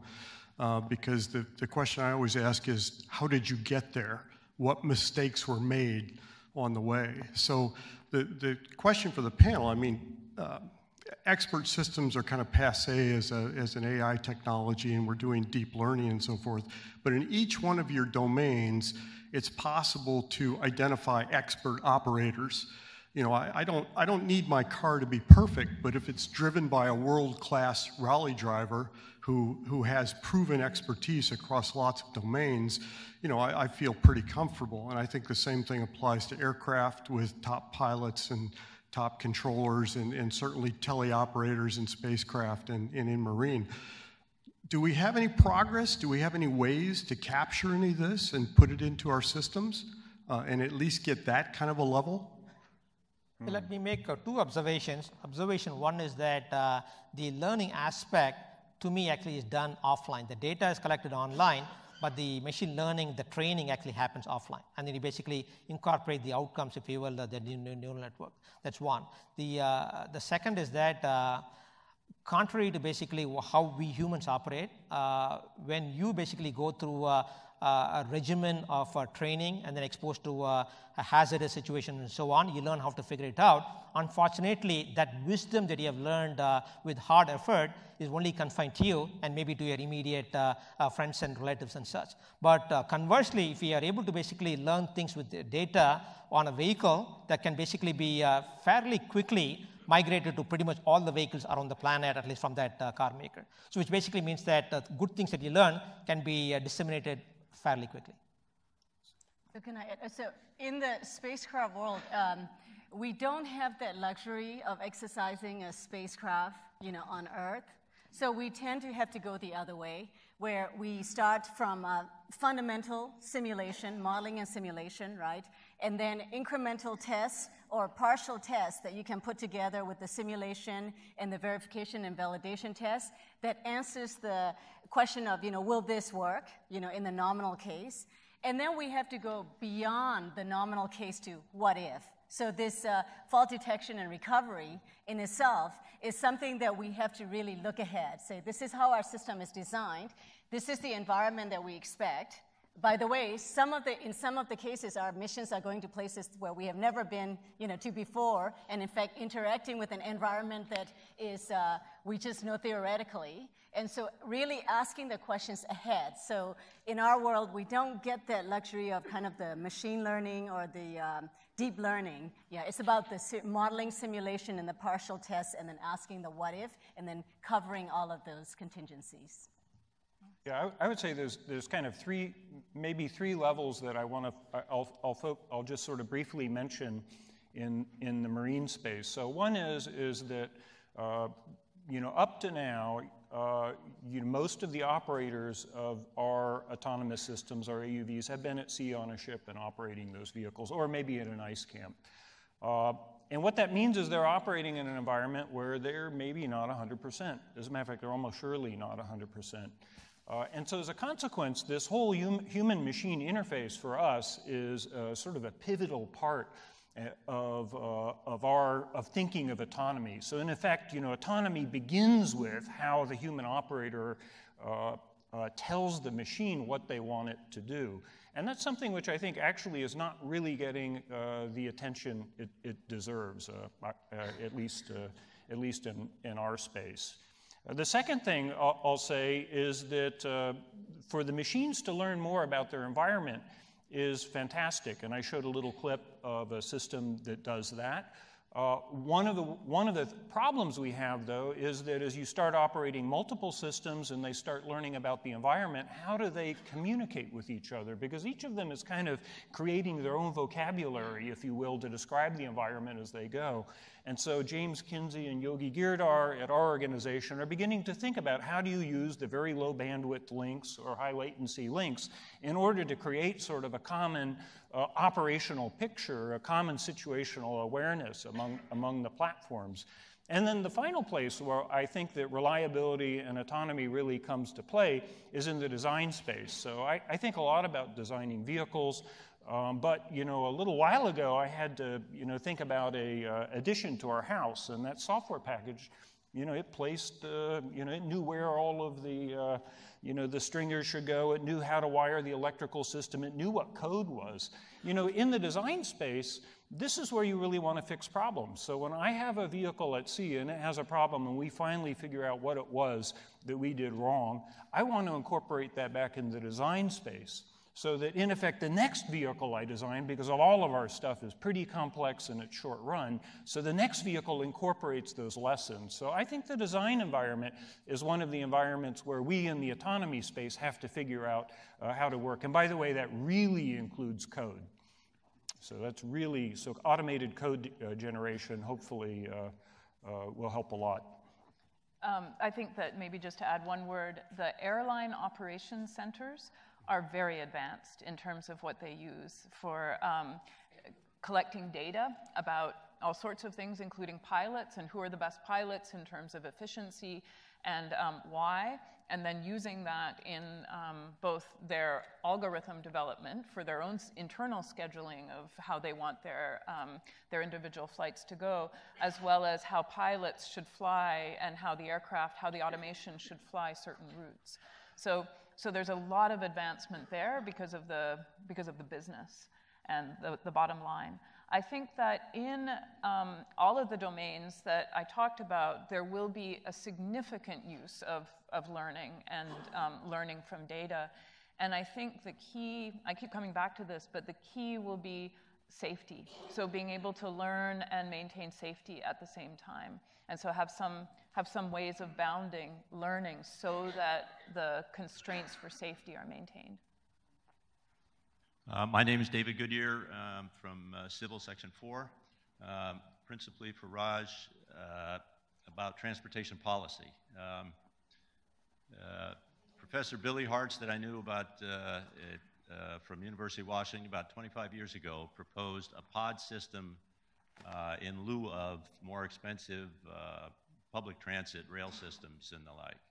uh, because the, the question I always ask is, how did you get there? What mistakes were made on the way? So the, the question for the panel, I mean, uh, expert systems are kind of passé as, a, as an A I technology, and we're doing deep learning and so forth. But in each one of your domains, it's possible to identify expert operators. You know, I, I, don't, I don't need my car to be perfect, but if it's driven by a world-class rally driver who, who has proven expertise across lots of domains, you know, I, I feel pretty comfortable. And I think the same thing applies to aircraft with top pilots and top controllers and, and certainly teleoperators in spacecraft and, and in marine. Do we have any progress? Do we have any ways to capture any of this and put it into our systems uh, and at least get that kind of a level? Hmm. Let me make uh, two observations. Observation one is that uh, the learning aspect to me actually is done offline. The data is collected online, but the machine learning, the training actually happens offline. And then you basically incorporate the outcomes, if you will, the, the neural network. That's one. The, uh, the second is that uh, contrary to basically how we humans operate, uh, when you basically go through a, a regimen of uh, training and then exposed to a, a hazardous situation and so on, you learn how to figure it out. Unfortunately, that wisdom that you have learned uh, with hard effort is only confined to you and maybe to your immediate uh, uh, friends and relatives and such. But uh, conversely, if you are able to basically learn things with data on a vehicle that can basically be uh, fairly quickly migrated to pretty much all the vehicles around the planet, at least from that uh, car maker. So which basically means that uh, good things that you learn can be uh, disseminated fairly quickly. So can I add, so in the spacecraft world, um, we don't have that luxury of exercising a spacecraft, you know, on Earth. So we tend to have to go the other way, where we start from a fundamental simulation, modeling and simulation, right? And then incremental tests or partial tests that you can put together with the simulation and the verification and validation tests that answers the question of, you know, will this work, you know, in the nominal case? And then we have to go beyond the nominal case to what if? So this uh, fault detection and recovery in itself is something that we have to really look ahead. Say, this is how our system is designed. This is the environment that we expect. By the way, some of the, in some of the cases, our missions are going to places where we have never been, you know, to before, and in fact, interacting with an environment that is, uh, we just know theoretically. And so really asking the questions ahead. So in our world, we don't get that luxury of kind of the machine learning or the um, deep learning. Yeah, it's about the modeling, simulation, and the partial tests, and then asking the what if, and then covering all of those contingencies. Yeah, I, I would say there's there's kind of three, maybe three levels that I want to I'll I'll, fo I'll just sort of briefly mention in in the marine space. So one is is that uh, you know up to now uh, you know, most of the operators of our autonomous systems, our A U Vs, have been at sea on a ship and operating those vehicles, or maybe at an ice camp. Uh, And what that means is they're operating in an environment where they're maybe not one hundred percent. As a matter of fact, they're almost surely not one hundred percent. Uh, and so as a consequence, this whole hum human-machine interface for us is uh, sort of a pivotal part of, uh, of our of thinking of autonomy. So in effect, you know, autonomy begins with how the human operator uh, uh, tells the machine what they want it to do. And that's something which I think actually is not really getting uh, the attention it, it deserves, uh, uh, at least, uh, at least in, in our space. Uh, the second thing I'll, I'll say is that uh, for the machines to learn more about their environment is fantastic. And I showed a little clip of a system that does that. Uh, one of the, one of the problems we have, though, is that as you start operating multiple systems and they start learning about the environment, how do they communicate with each other? Because each of them is kind of creating their own vocabulary, if you will, to describe the environment as they go. And so James Kinsey and Yogi Girdhar at our organization are beginning to think about how do you use the very low bandwidth links or high latency links in order to create sort of a common uh, operational picture, a common situational awareness among among the platforms. And then the final place where I think that reliability and autonomy really comes to play is in the design space. So I, I think a lot about designing vehicles, um, but you know, a little while ago I had to you know think about a uh, addition to our house, and that software package, you know, it placed, uh, you know, it knew where all of the, uh, you know, the stringers should go. It knew how to wire the electrical system. It knew what code was. You know, in the design space, this is where you really want to fix problems. So when I have a vehicle at sea and it has a problem and we finally figure out what it was that we did wrong, I want to incorporate that back in the design space so that, in effect, the next vehicle I design, because all of our stuff is pretty complex and it's short run, so the next vehicle incorporates those lessons. So I think the design environment is one of the environments where we in the autonomy space have to figure out uh, how to work. And by the way, that really includes code. So that's really, so automated code uh, generation hopefully uh, uh, will help a lot. Um, I think that maybe just to add one word, the airline operations centers are very advanced in terms of what they use for um, collecting data about all sorts of things, including pilots and who are the best pilots in terms of efficiency and um, why, and then using that in um, both their algorithm development for their own internal scheduling of how they want their, um, their individual flights to go, as well as how pilots should fly and how the aircraft, how the automation should fly certain routes. So, So there's a lot of advancement there because of the, because of the business and the, the bottom line. I think that in um, all of the domains that I talked about, there will be a significant use of, of learning and um, learning from data. And I think the key, I keep coming back to this, but the key will be safety. So being able to learn and maintain safety at the same time. And so have some, have some ways of bounding learning so that the constraints for safety are maintained. Uh, my name is David Goodyear um, from uh, Civil Section four, um, principally for Raj uh, about transportation policy. Um, uh, Professor Billy Hartz, that I knew about uh, it, uh, from University of Washington about twenty-five years ago, proposed a pod system Uh, in lieu of more expensive uh, public transit rail systems and the like.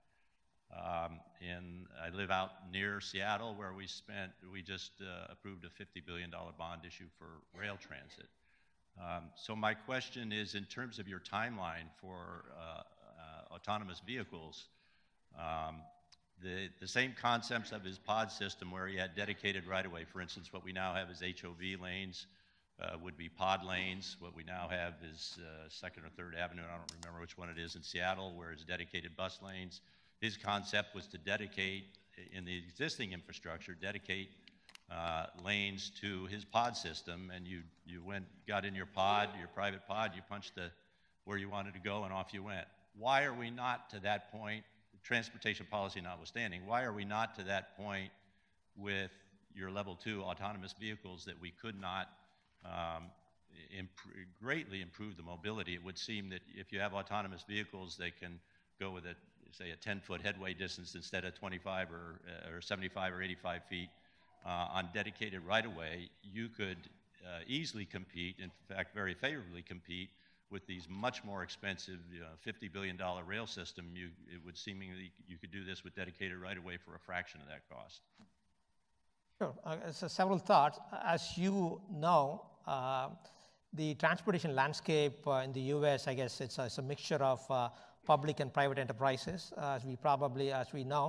Um, and I live out near Seattle where we spent, we just uh, approved a fifty billion dollar bond issue for rail transit. Um, so my question is, in terms of your timeline for uh, uh, autonomous vehicles, um, the, the same concepts of his pod system where he had dedicated right-of-way, for instance, what we now have is H O V lanes, Uh, would be pod lanes. What we now have is uh, Second or Third Avenue, I don't remember which one it is in Seattle, where it's dedicated bus lanes. His concept was to dedicate, in the existing infrastructure, dedicate uh, lanes to his pod system, and you, you went, got in your pod, your private pod, you punched the, where you wanted to go, and off you went. Why are we not to that point, transportation policy notwithstanding, why are we not to that point with your level two autonomous vehicles that we could not Um, imp greatly improve the mobility? It would seem that if you have autonomous vehicles, they can go with a, say, a ten-foot headway distance instead of twenty-five or, uh, or seventy-five or eighty-five feet uh, on dedicated right-of-way. You could uh, easily compete, in fact, very favorably compete with these much more expensive you know, fifty billion dollar rail system. You, it would seemingly you could do this with dedicated right-of-way for a fraction of that cost. Sure, uh, so several thoughts. As you know, Uh, the transportation landscape uh, in the U S, I guess it's, it's a mixture of uh, public and private enterprises, uh, as we probably, as we know.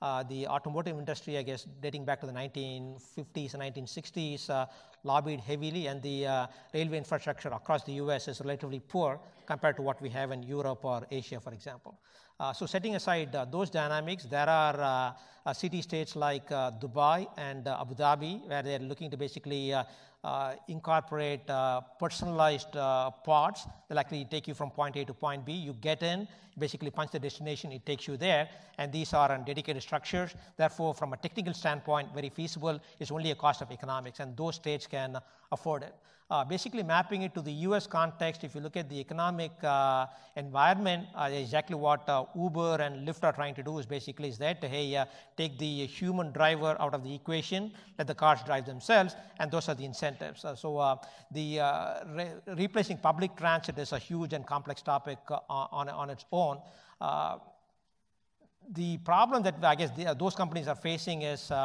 Uh, the automotive industry, I guess, dating back to the nineteen fifties and nineteen sixties, uh, lobbied heavily, and the uh, railway infrastructure across the U S is relatively poor compared to what we have in Europe or Asia, for example. Uh, so setting aside uh, those dynamics, there are uh, uh, city states like uh, Dubai and uh, Abu Dhabi, where they're looking to basically uh, uh, incorporate uh, personalized uh, pods. They'll actually take you from point A to point B. You get in, basically punch the destination, it takes you there. And these are on dedicated structures. Therefore, from a technical standpoint, very feasible. It's only a cost of economics, and those states can afford it. Uh, basically mapping it to the U S context, if you look at the economic uh, environment, uh, exactly what uh, Uber and Lyft are trying to do is basically is that, hey, uh, take the human driver out of the equation, let the cars drive themselves, and those are the incentives. Uh, so uh, the uh, re replacing public transit is a huge and complex topic uh, on, on its own. Uh, The problem that I guess the, uh, those companies are facing is uh,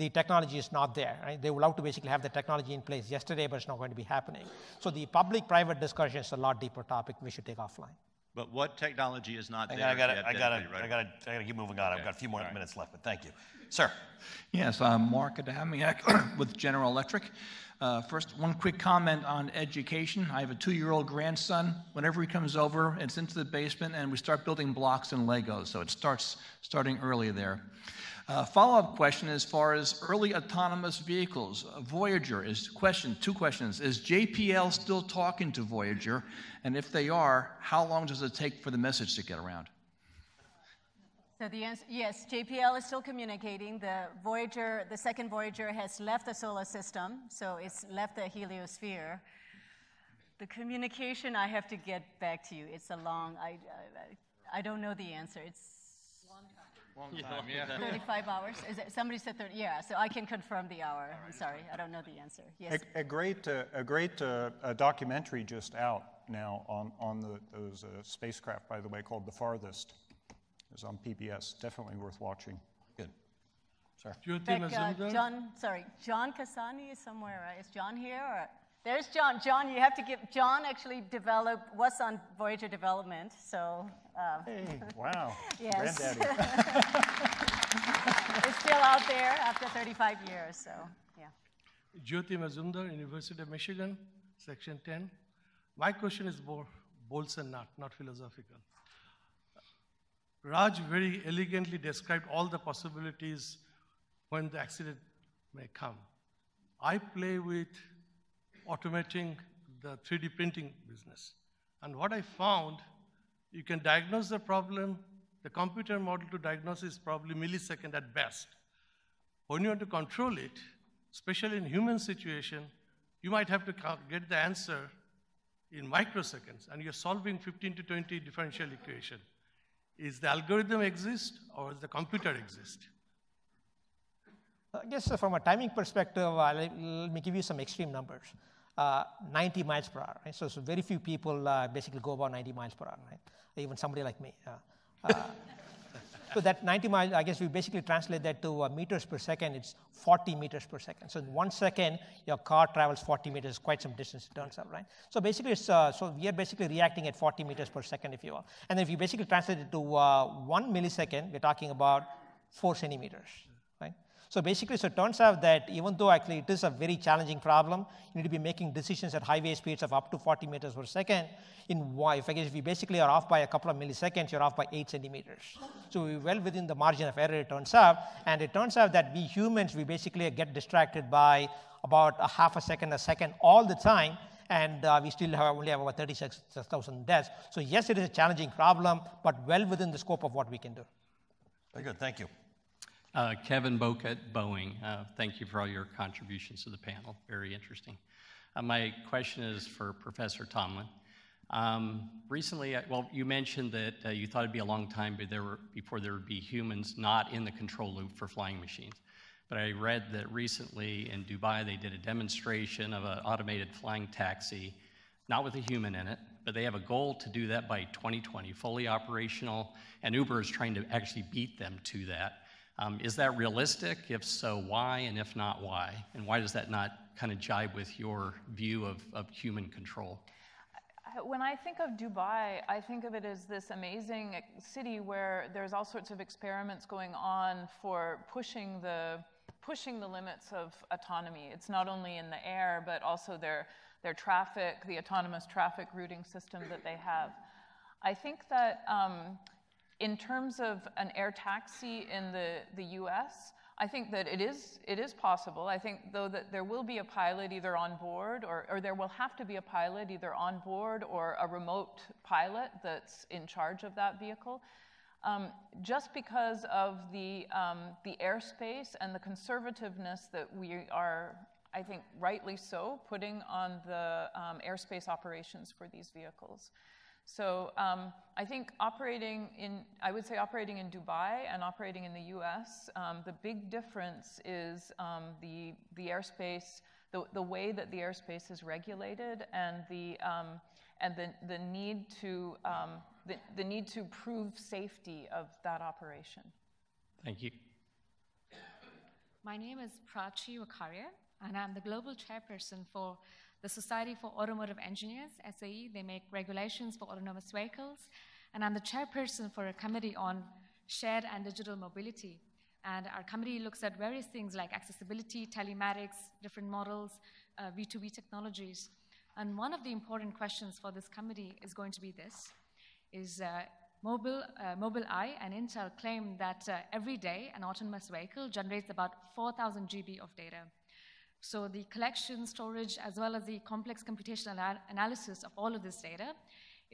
the technology is not there. Right? They would love to basically have the technology in place yesterday, but it's not going to be happening. So the public-private discussion is a lot deeper topic we should take offline. But what technology is not I there? I got to I got to keep moving on. Okay. I've got a few more right. minutes left, but thank you. Sir. Yes, I'm Mark Adamiak with General Electric. Uh, first, one quick comment on education. I have a two-year-old grandson. Whenever he comes over, it's into the basement, and we start building blocks and Legos. So it starts starting early there. Uh, follow-up question as far as early autonomous vehicles. Voyager is question, two questions. Is J P L still talking to Voyager? And if they are, how long does it take for the message to get around? So the answer, yes, J P L is still communicating. The Voyager, the second Voyager has left the solar system, so it's left the heliosphere. The communication, I have to get back to you. It's a long, I, I, I don't know the answer. It's long time. Long time, yeah. thirty-five hours. Is it, somebody said thirty. Yeah, so I can confirm the hour. Right. I'm sorry, I don't know the answer. Yes. A, a great, uh, a great uh, a documentary just out now on, on the, those uh, spacecraft, by the way, called The Farthest. It's on P B S. Definitely worth watching. Good. Sir. Beck, uh, John, sorry, John Cassani is somewhere, right? Is John here? Or? There's John. John, you have to give. John actually developed what's on Voyager development. So. Um. Hey! Wow. Yes. It's still out there after thirty-five years. So yeah. Jyoti Mazumdar, University of Michigan, Section ten. My question is more bolts and nut, not philosophical. Raj very elegantly described all the possibilities when the accident may come. I play with automating the three D printing business. And what I found, you can diagnose the problem. The computer model to diagnose is probably millisecond at best. When you want to control it, especially in human situation, you might have to get the answer in microseconds, and you're solving fifteen to twenty differential equation. Is the algorithm exist, or does the computer exist? I guess uh, from a timing perspective, uh, let, let me give you some extreme numbers. Uh, ninety miles per hour, right? So, so very few people uh, basically go about ninety miles per hour, right? Even somebody like me. Uh, uh, so that ninety miles, I guess we basically translate that to uh, meters per second. It's forty meters per second. So in one second, your car travels forty meters, quite some distance, it turns out, right? So basically, it's, uh, so we are basically reacting at forty meters per second, if you will. And if you basically translate it to uh, one millisecond, we're talking about four centimeters, right? So basically, so it turns out that even though actually it is a very challenging problem, you need to be making decisions at highway speeds of up to forty meters per second. In why, if I guess if you basically are off by a couple of milliseconds, you're off by eight centimeters. So we're well within the margin of error, it turns out. And it turns out that we humans, we basically get distracted by about a half a second, a second all the time. And uh, we still have, only have about thirty-six thousand deaths. So yes, it is a challenging problem, but well within the scope of what we can do. Very good, thank you. Uh, Kevin Boak at Boeing. Uh, thank you for all your contributions to the panel. Very interesting. Uh, my question is for Professor Tomlin. Um, recently, I, well, you mentioned that uh, you thought it'd be a long time but there were, before there would be humans not in the control loop for flying machines. But I read that recently in Dubai, they did a demonstration of an automated flying taxi, not with a human in it, but they have a goal to do that by twenty twenty, fully operational, and Uber is trying to actually beat them to that. Um, is that realistic? If so, why? And if not, why? And why does that not kind of jibe with your view of, of human control? When I think of Dubai, I think of it as this amazing city where there's all sorts of experiments going on for pushing the, pushing the limits of autonomy. It's not only in the air, but also their, their traffic, the autonomous traffic routing system that they have. I think that um, in terms of an air taxi in the, the U S, I think that it is, it is possible. I think, though, that there will be a pilot either on board, or, or there will have to be a pilot either on board or a remote pilot that's in charge of that vehicle. Um, just because of the, um, the airspace and the conservativeness that we are, I think rightly so, putting on the um, airspace operations for these vehicles. So um, I think operating in, I would say operating in Dubai and operating in the U S, um, the big difference is um, the, the airspace, the, the way that the airspace is regulated, and the, um, and the, the need to, um, The, the need to prove safety of that operation. Thank you. My name is Prachi Wakaria, and I'm the global chairperson for the Society for Automotive Engineers, S A E. They make regulations for autonomous vehicles, and I'm the chairperson for a committee on shared and digital mobility. And our committee looks at various things like accessibility, telematics, different models, uh, V two V technologies. And one of the important questions for this committee is going to be this. is uh, Mobile, uh, Mobileye and Intel claim that uh, every day an autonomous vehicle generates about four thousand gigabytes of data. So the collection, storage, as well as the complex computational anal analysis of all of this data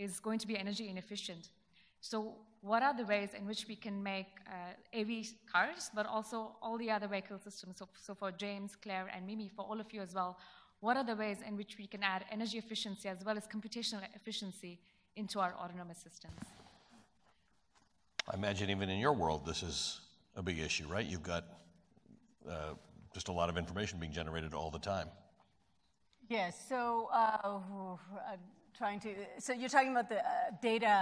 is going to be energy inefficient. So what are the ways in which we can make uh, A V cars, but also all the other vehicle systems? So, so for James, Claire, and Mimi, for all of you as well, what are the ways in which we can add energy efficiency as well as computational efficiency into our autonomous systems? I imagine even in your world, this is a big issue, right? You've got uh, just a lot of information being generated all the time. Yes, so uh, I'm trying to, so you're talking about the uh, data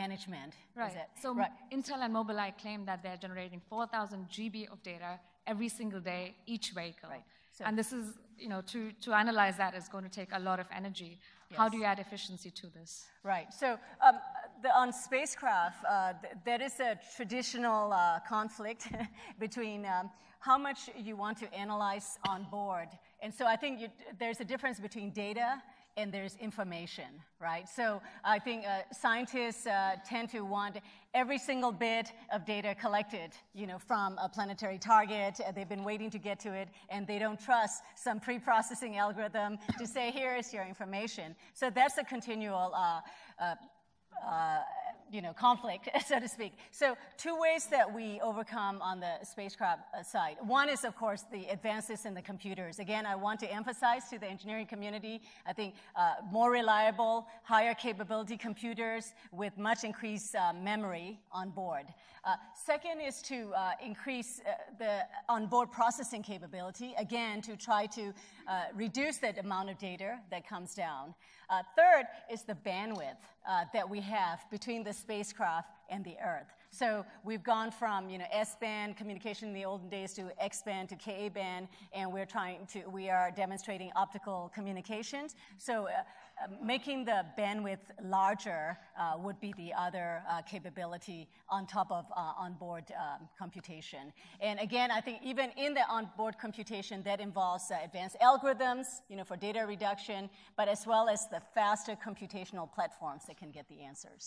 management, right? Is it? So right. Intel and Mobileye claim that they're generating four thousand gigabytes of data every single day, each vehicle. Right. So, and this is, you know, to, to analyze that is going to take a lot of energy. Yes. How do you add efficiency to this? Right. So um, the, on spacecraft, uh, th there is a traditional uh, conflict between um, how much you want to analyze on board. And so I think you, there's a difference between data and there's information, right? So I think uh, scientists uh, tend to want every single bit of data collected, you know, from a planetary target. They've been waiting to get to it, and they don't trust some pre-processing algorithm to say, here is your information. So that's a continual uh, uh, uh, you know, conflict, so to speak. So two ways that we overcome on the spacecraft side. One is, of course, the advances in the computers. Again, I want to emphasize to the engineering community, I think uh, more reliable, higher capability computers with much increased uh, memory on board. Uh, second is to uh, increase uh, the onboard processing capability, again, to try to uh, reduce that amount of data that comes down. Uh, third is the bandwidth uh, that we have between the spacecraft and the Earth. So we've gone from, you know, S-band communication in the olden days to X-band to Ka-band, and we're trying to, we are demonstrating optical communications. So uh, uh, making the bandwidth larger uh, would be the other uh, capability on top of uh, onboard um, computation. And again, I think even in the onboard computation, that involves uh, advanced algorithms, you know, for data reduction, but as well as the faster computational platforms that can get the answers.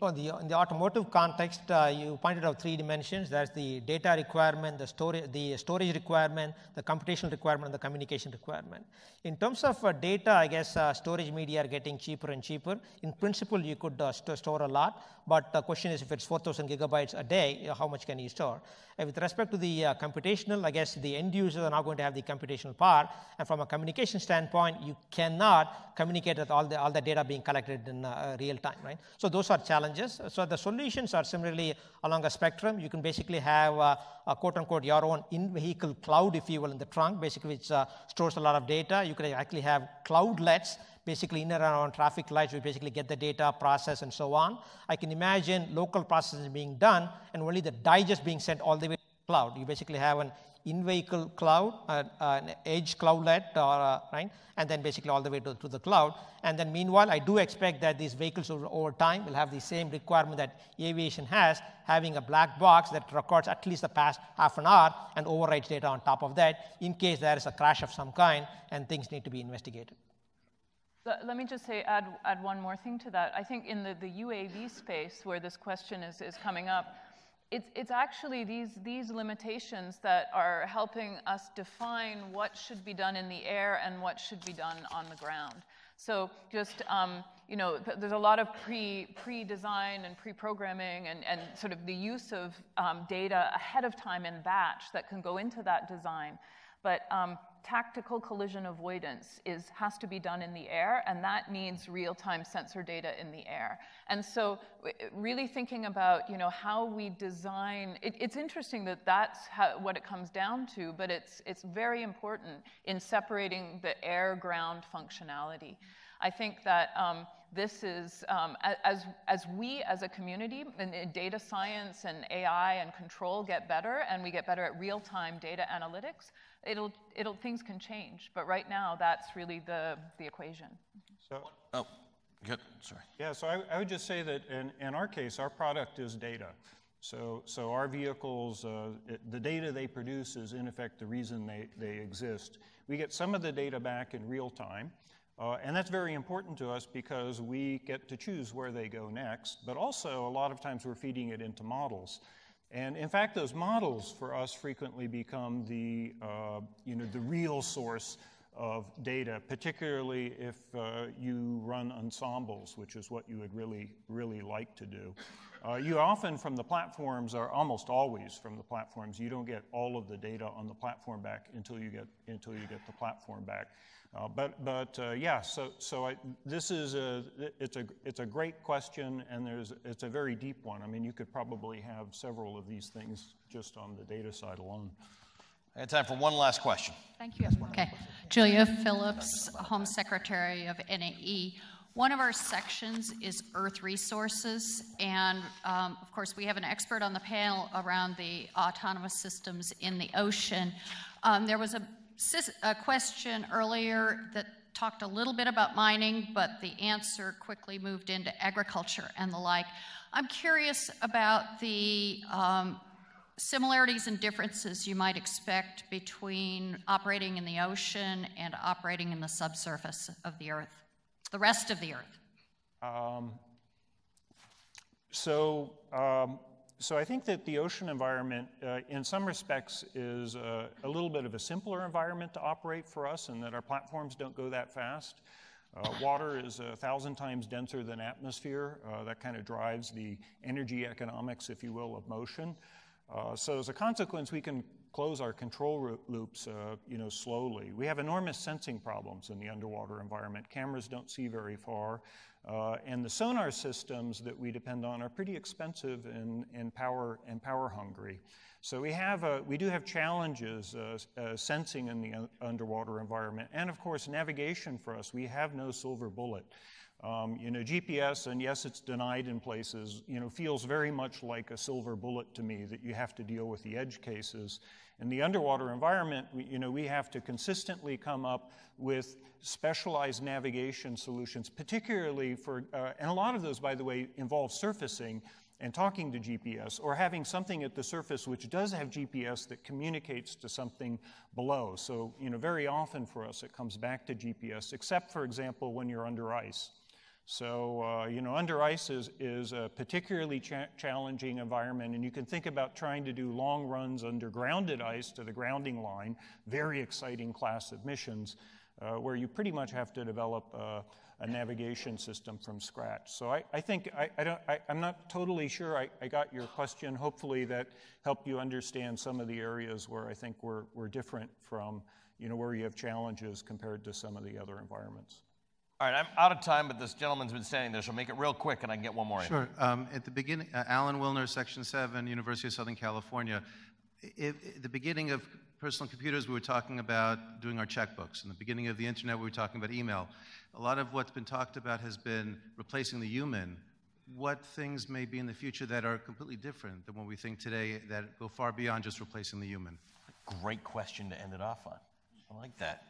So in the, in the automotive context, uh, you pointed out three dimensions. There's the data requirement, the storage, the storage requirement, the computational requirement, and the communication requirement. In terms of uh, data, I guess uh, storage media are getting cheaper and cheaper. In principle, you could uh, st store a lot, but the question is, if it's four thousand gigabytes a day, uh, how much can you store? And with respect to the uh, computational, I guess the end users are not going to have the computational power. And from a communication standpoint, you cannot communicate with all the, all the data being collected in uh, real time, right? So those are challenges. So the solutions are similarly along a spectrum. You can basically have a, a quote-unquote your own in-vehicle cloud, if you will, in the trunk, basically which uh, stores a lot of data. You can actually have cloudlets, basically in and around traffic lights, we basically get the data, process, and so on. I can imagine local processing being done and only the digest being sent all the way to the cloud. You basically have an in-vehicle cloud, uh, uh, an edge cloudlet, or, uh, right? And then basically all the way to, to the cloud. And then meanwhile, I do expect that these vehicles over, over time will have the same requirement that aviation has, having a black box that records at least the past half an hour and overrides data on top of that in case there is a crash of some kind and things need to be investigated. Let me just say, add, add one more thing to that. I think in the, the U A V space where this question is, is coming up, it's, it's actually these, these limitations that are helping us define what should be done in the air and what should be done on the ground. So just, um, you know, th there's a lot of pre, pre-design and pre-programming and, and sort of the use of um, data ahead of time in batch that can go into that design. But um, tactical collision avoidance is, has to be done in the air, and that needs real-time sensor data in the air. And so really thinking about, you know, how we design, it, it's interesting that that's how, what it comes down to, but it's, it's very important in separating the air-ground functionality. I think that um, this is, um, as, as we as a community in, in data science and A I and control get better, and we get better at real-time data analytics, it'll, it'll, things can change. But right now, that's really the, the equation. So, oh, good, sorry. Yeah, so I, I would just say that in, in our case, our product is data. So, so our vehicles, uh, it, the data they produce is, in effect, the reason they, they exist. We get some of the data back in real time. Uh, and that's very important to us because we get to choose where they go next, but also a lot of times we're feeding it into models. And in fact, those models for us frequently become the, uh, you know, the real source of data, particularly if uh, you run ensembles, which is what you would really, really like to do. Uh, you often from the platforms, or almost always from the platforms, you don't get all of the data on the platform back until you get, until you get the platform back. Uh, but but uh, yeah, so so I, this is a it's a it's a great question, and there's it's a very deep one. I mean, you could probably have several of these things just on the data side alone. I have time for one last question. Thank you. Yes, okay, Julia Phillips, Home Secretary of N A E. One of our sections is Earth Resources, and um, of course we have an expert on the panel around the autonomous systems in the ocean. Um, there was a A question earlier that talked a little bit about mining, but the answer quickly moved into agriculture and the like. I'm curious about the um, similarities and differences you might expect between operating in the ocean and operating in the subsurface of the Earth, the rest of the Earth. Um, so. Um So I think that the ocean environment, uh, in some respects, is uh, a little bit of a simpler environment to operate for us, and that our platforms don't go that fast. Uh, water is a thousand times denser than atmosphere. Uh, that kind of drives the energy economics, if you will, of motion. Uh, so as a consequence, we can close our control loops, uh, you know, slowly. We have enormous sensing problems in the underwater environment. Cameras don't see very far. Uh, and the sonar systems that we depend on are pretty expensive and, and power and power hungry. So we have a, we do have challenges uh, uh, sensing in the un underwater environment, and of course navigation for us. We have no silver bullet. Um, you know, G P S, and yes, it's denied in places. You know, feels very much like a silver bullet to me that you have to deal with the edge cases. In the underwater environment, we, you know, we have to consistently come up with specialized navigation solutions, particularly for, uh, and a lot of those, by the way, involve surfacing and talking to G P S, or having something at the surface which does have G P S that communicates to something below. So, you know, very often for us, it comes back to G P S, except, for example, when you're under ice. So, uh, you know, under ice is, is a particularly cha challenging environment, and you can think about trying to do long runs under grounded ice to the grounding line, very exciting class of missions, uh, where you pretty much have to develop uh, a navigation system from scratch. So I, I think, I, I don't, I, I'm not totally sure I, I got your question. Hopefully that helped you understand some of the areas where I think we're, we're different from, you know, where you have challenges compared to some of the other environments. All right, I'm out of time, but this gentleman's been standing there, so make it real quick, and I can get one more in. Sure. Um, at the beginning, uh, Alan Wilner, Section seven, University of Southern California. If, at the beginning of personal computers, we were talking about doing our checkbooks. In the beginning of the internet, we were talking about email. A lot of what's been talked about has been replacing the human. What things may be in the future that are completely different than what we think today that go far beyond just replacing the human? Great question to end it off on. I like that.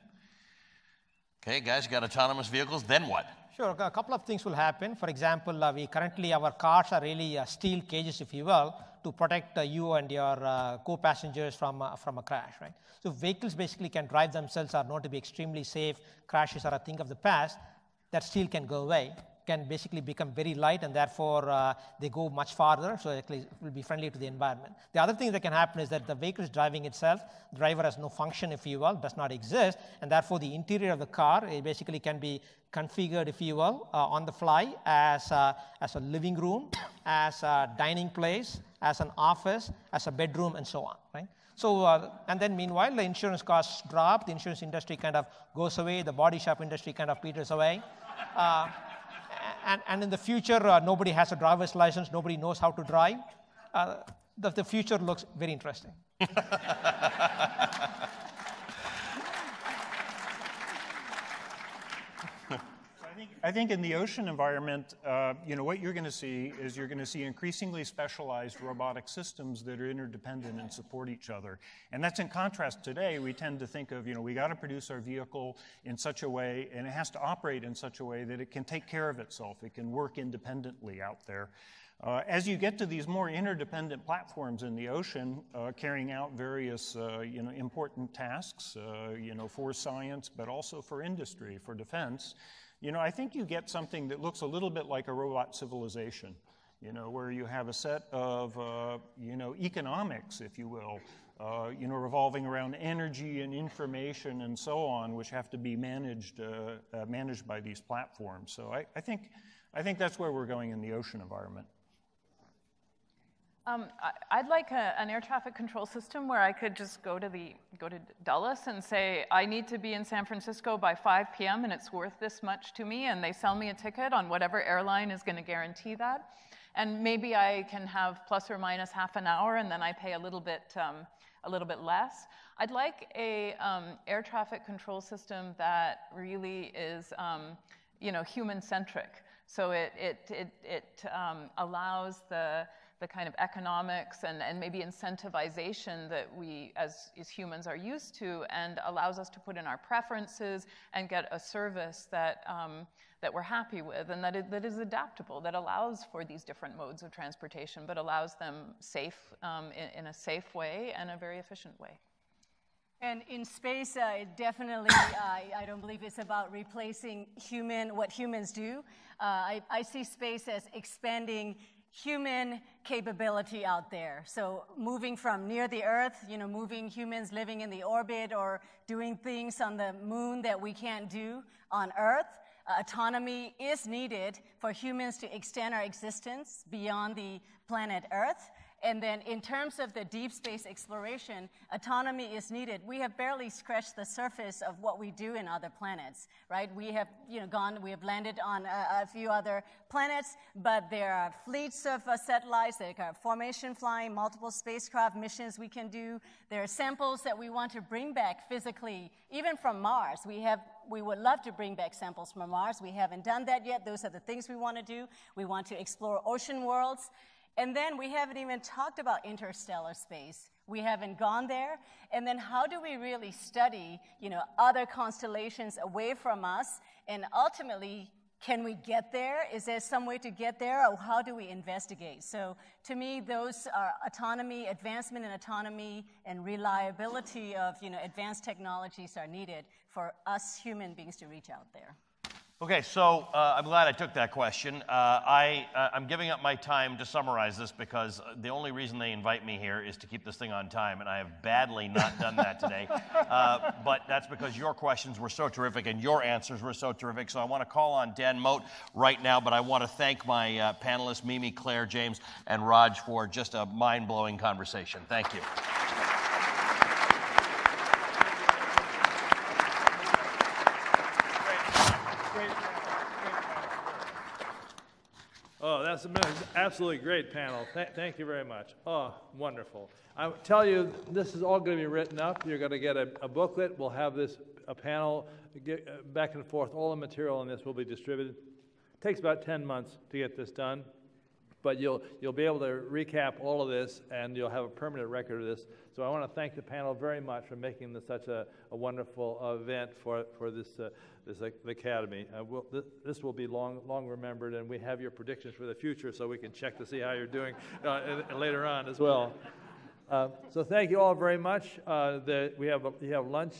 Okay, guys, you got autonomous vehicles, then what? Sure, a couple of things will happen. For example, uh, we currently, our cars are really uh, steel cages, if you will, to protect uh, you and your uh, co-passengers from, uh, from a crash, right? So vehicles basically can drive themselves, are known to be extremely safe. Crashes are a thing of the past. That steel can go away. can basically become very light, and therefore uh, they go much farther, so it will be friendly to the environment. The other thing that can happen is that the vehicle is driving itself. The driver has no function, if you will, does not exist, and therefore the interior of the car, it basically can be configured, if you will, uh, on the fly as a, as a living room, as a dining place, as an office, as a bedroom, and so on, right? So, uh, and then meanwhile, the insurance costs drop, the insurance industry kind of goes away, the body shop industry kind of peters away. Uh, and, and in the future, uh, nobody has a driver's license, nobody knows how to drive. Uh, the, the future looks very interesting. I think in the ocean environment, uh, you know, what you're going to see is you're going to see increasingly specialized robotic systems that are interdependent and support each other. And that's in contrast today. We tend to think of, you know, we got to produce our vehicle in such a way, and it has to operate in such a way that it can take care of itself. It can work independently out there. Uh, as you get to these more interdependent platforms in the ocean, uh, carrying out various, uh, you know, important tasks, uh, you know, for science, but also for industry, for defense, you know, I think you get something that looks a little bit like a robot civilization, you know, where you have a set of, uh, you know, economics, if you will, uh, you know, revolving around energy and information and so on, which have to be managed, uh, uh, managed by these platforms. So I, I think, I think that's where we're going in the ocean environment. Um, I'd like a, an air traffic control system where I could just go to the go to Dulles and say, I need to be in San Francisco by five P M and it's worth this much to me, and they sell me a ticket on whatever airline is going to guarantee that. And maybe I can have plus or minus half an hour, and then I pay a little bit um, a little bit less. I'd like a um, air traffic control system that really is um, you know, human centric. So it it it it um, allows the the kind of economics and, and maybe incentivization that we as, as humans are used to, and allows us to put in our preferences and get a service that, um, that we're happy with, and that, it, that is adaptable, that allows for these different modes of transportation, but allows them safe, um, in, in a safe way and a very efficient way. And in space, uh, it definitely, uh, I don't believe it's about replacing human, what humans do. Uh, I, I see space as expanding human capability out there. So moving from near the Earth, you know, moving humans living in the orbit or doing things on the moon that we can't do on Earth, uh, autonomy is needed for humans to extend our existence beyond the planet Earth. And then in terms of the deep space exploration, autonomy is needed. We have barely scratched the surface of what we do in other planets, right? We have, you know, gone, we have landed on a, a few other planets, but there are fleets of uh, satellites, there are formation flying, multiple spacecraft missions we can do. There are samples that we want to bring back physically, even from Mars. We have We would love to bring back samples from Mars. We haven't done that yet. Those are the things we want to do. We want to explore ocean worlds. And then we haven't even talked about interstellar space. We haven't gone there. And then how do we really study, you know, other constellations away from us? And ultimately, can we get there? Is there some way to get there? Or how do we investigate? So to me, those are autonomy, advancement in autonomy, and reliability of, you know, advanced technologies are needed for us human beings to reach out there. Okay, so uh, I'm glad I took that question. Uh, I, uh, I'm giving up my time to summarize this because the only reason they invite me here is to keep this thing on time, and I have badly not done that today. Uh, but that's because your questions were so terrific and your answers were so terrific, so I want to call on Dan Moat right now, but I want to thank my uh, panelists, Mimi, Claire, James, and Raj, for just a mind-blowing conversation. Thank you. Oh, that's an absolutely great panel. Th thank you very much. Oh, wonderful. I tell you, this is all going to be written up. You're going to get a, a booklet. We'll have this a panel get, uh, back and forth. All the material on this will be distributed. It takes about ten months to get this done, but you'll, you'll be able to recap all of this, and you'll have a permanent record of this. So I want to thank the panel very much for making this such a, a wonderful uh, event for, for this, uh, this uh, academy. Uh, we'll, th this will be long, long remembered, and we have your predictions for the future so we can check to see how you're doing uh, and, and later on as well. Uh, so thank you all very much. Uh, the, we have, we have lunch.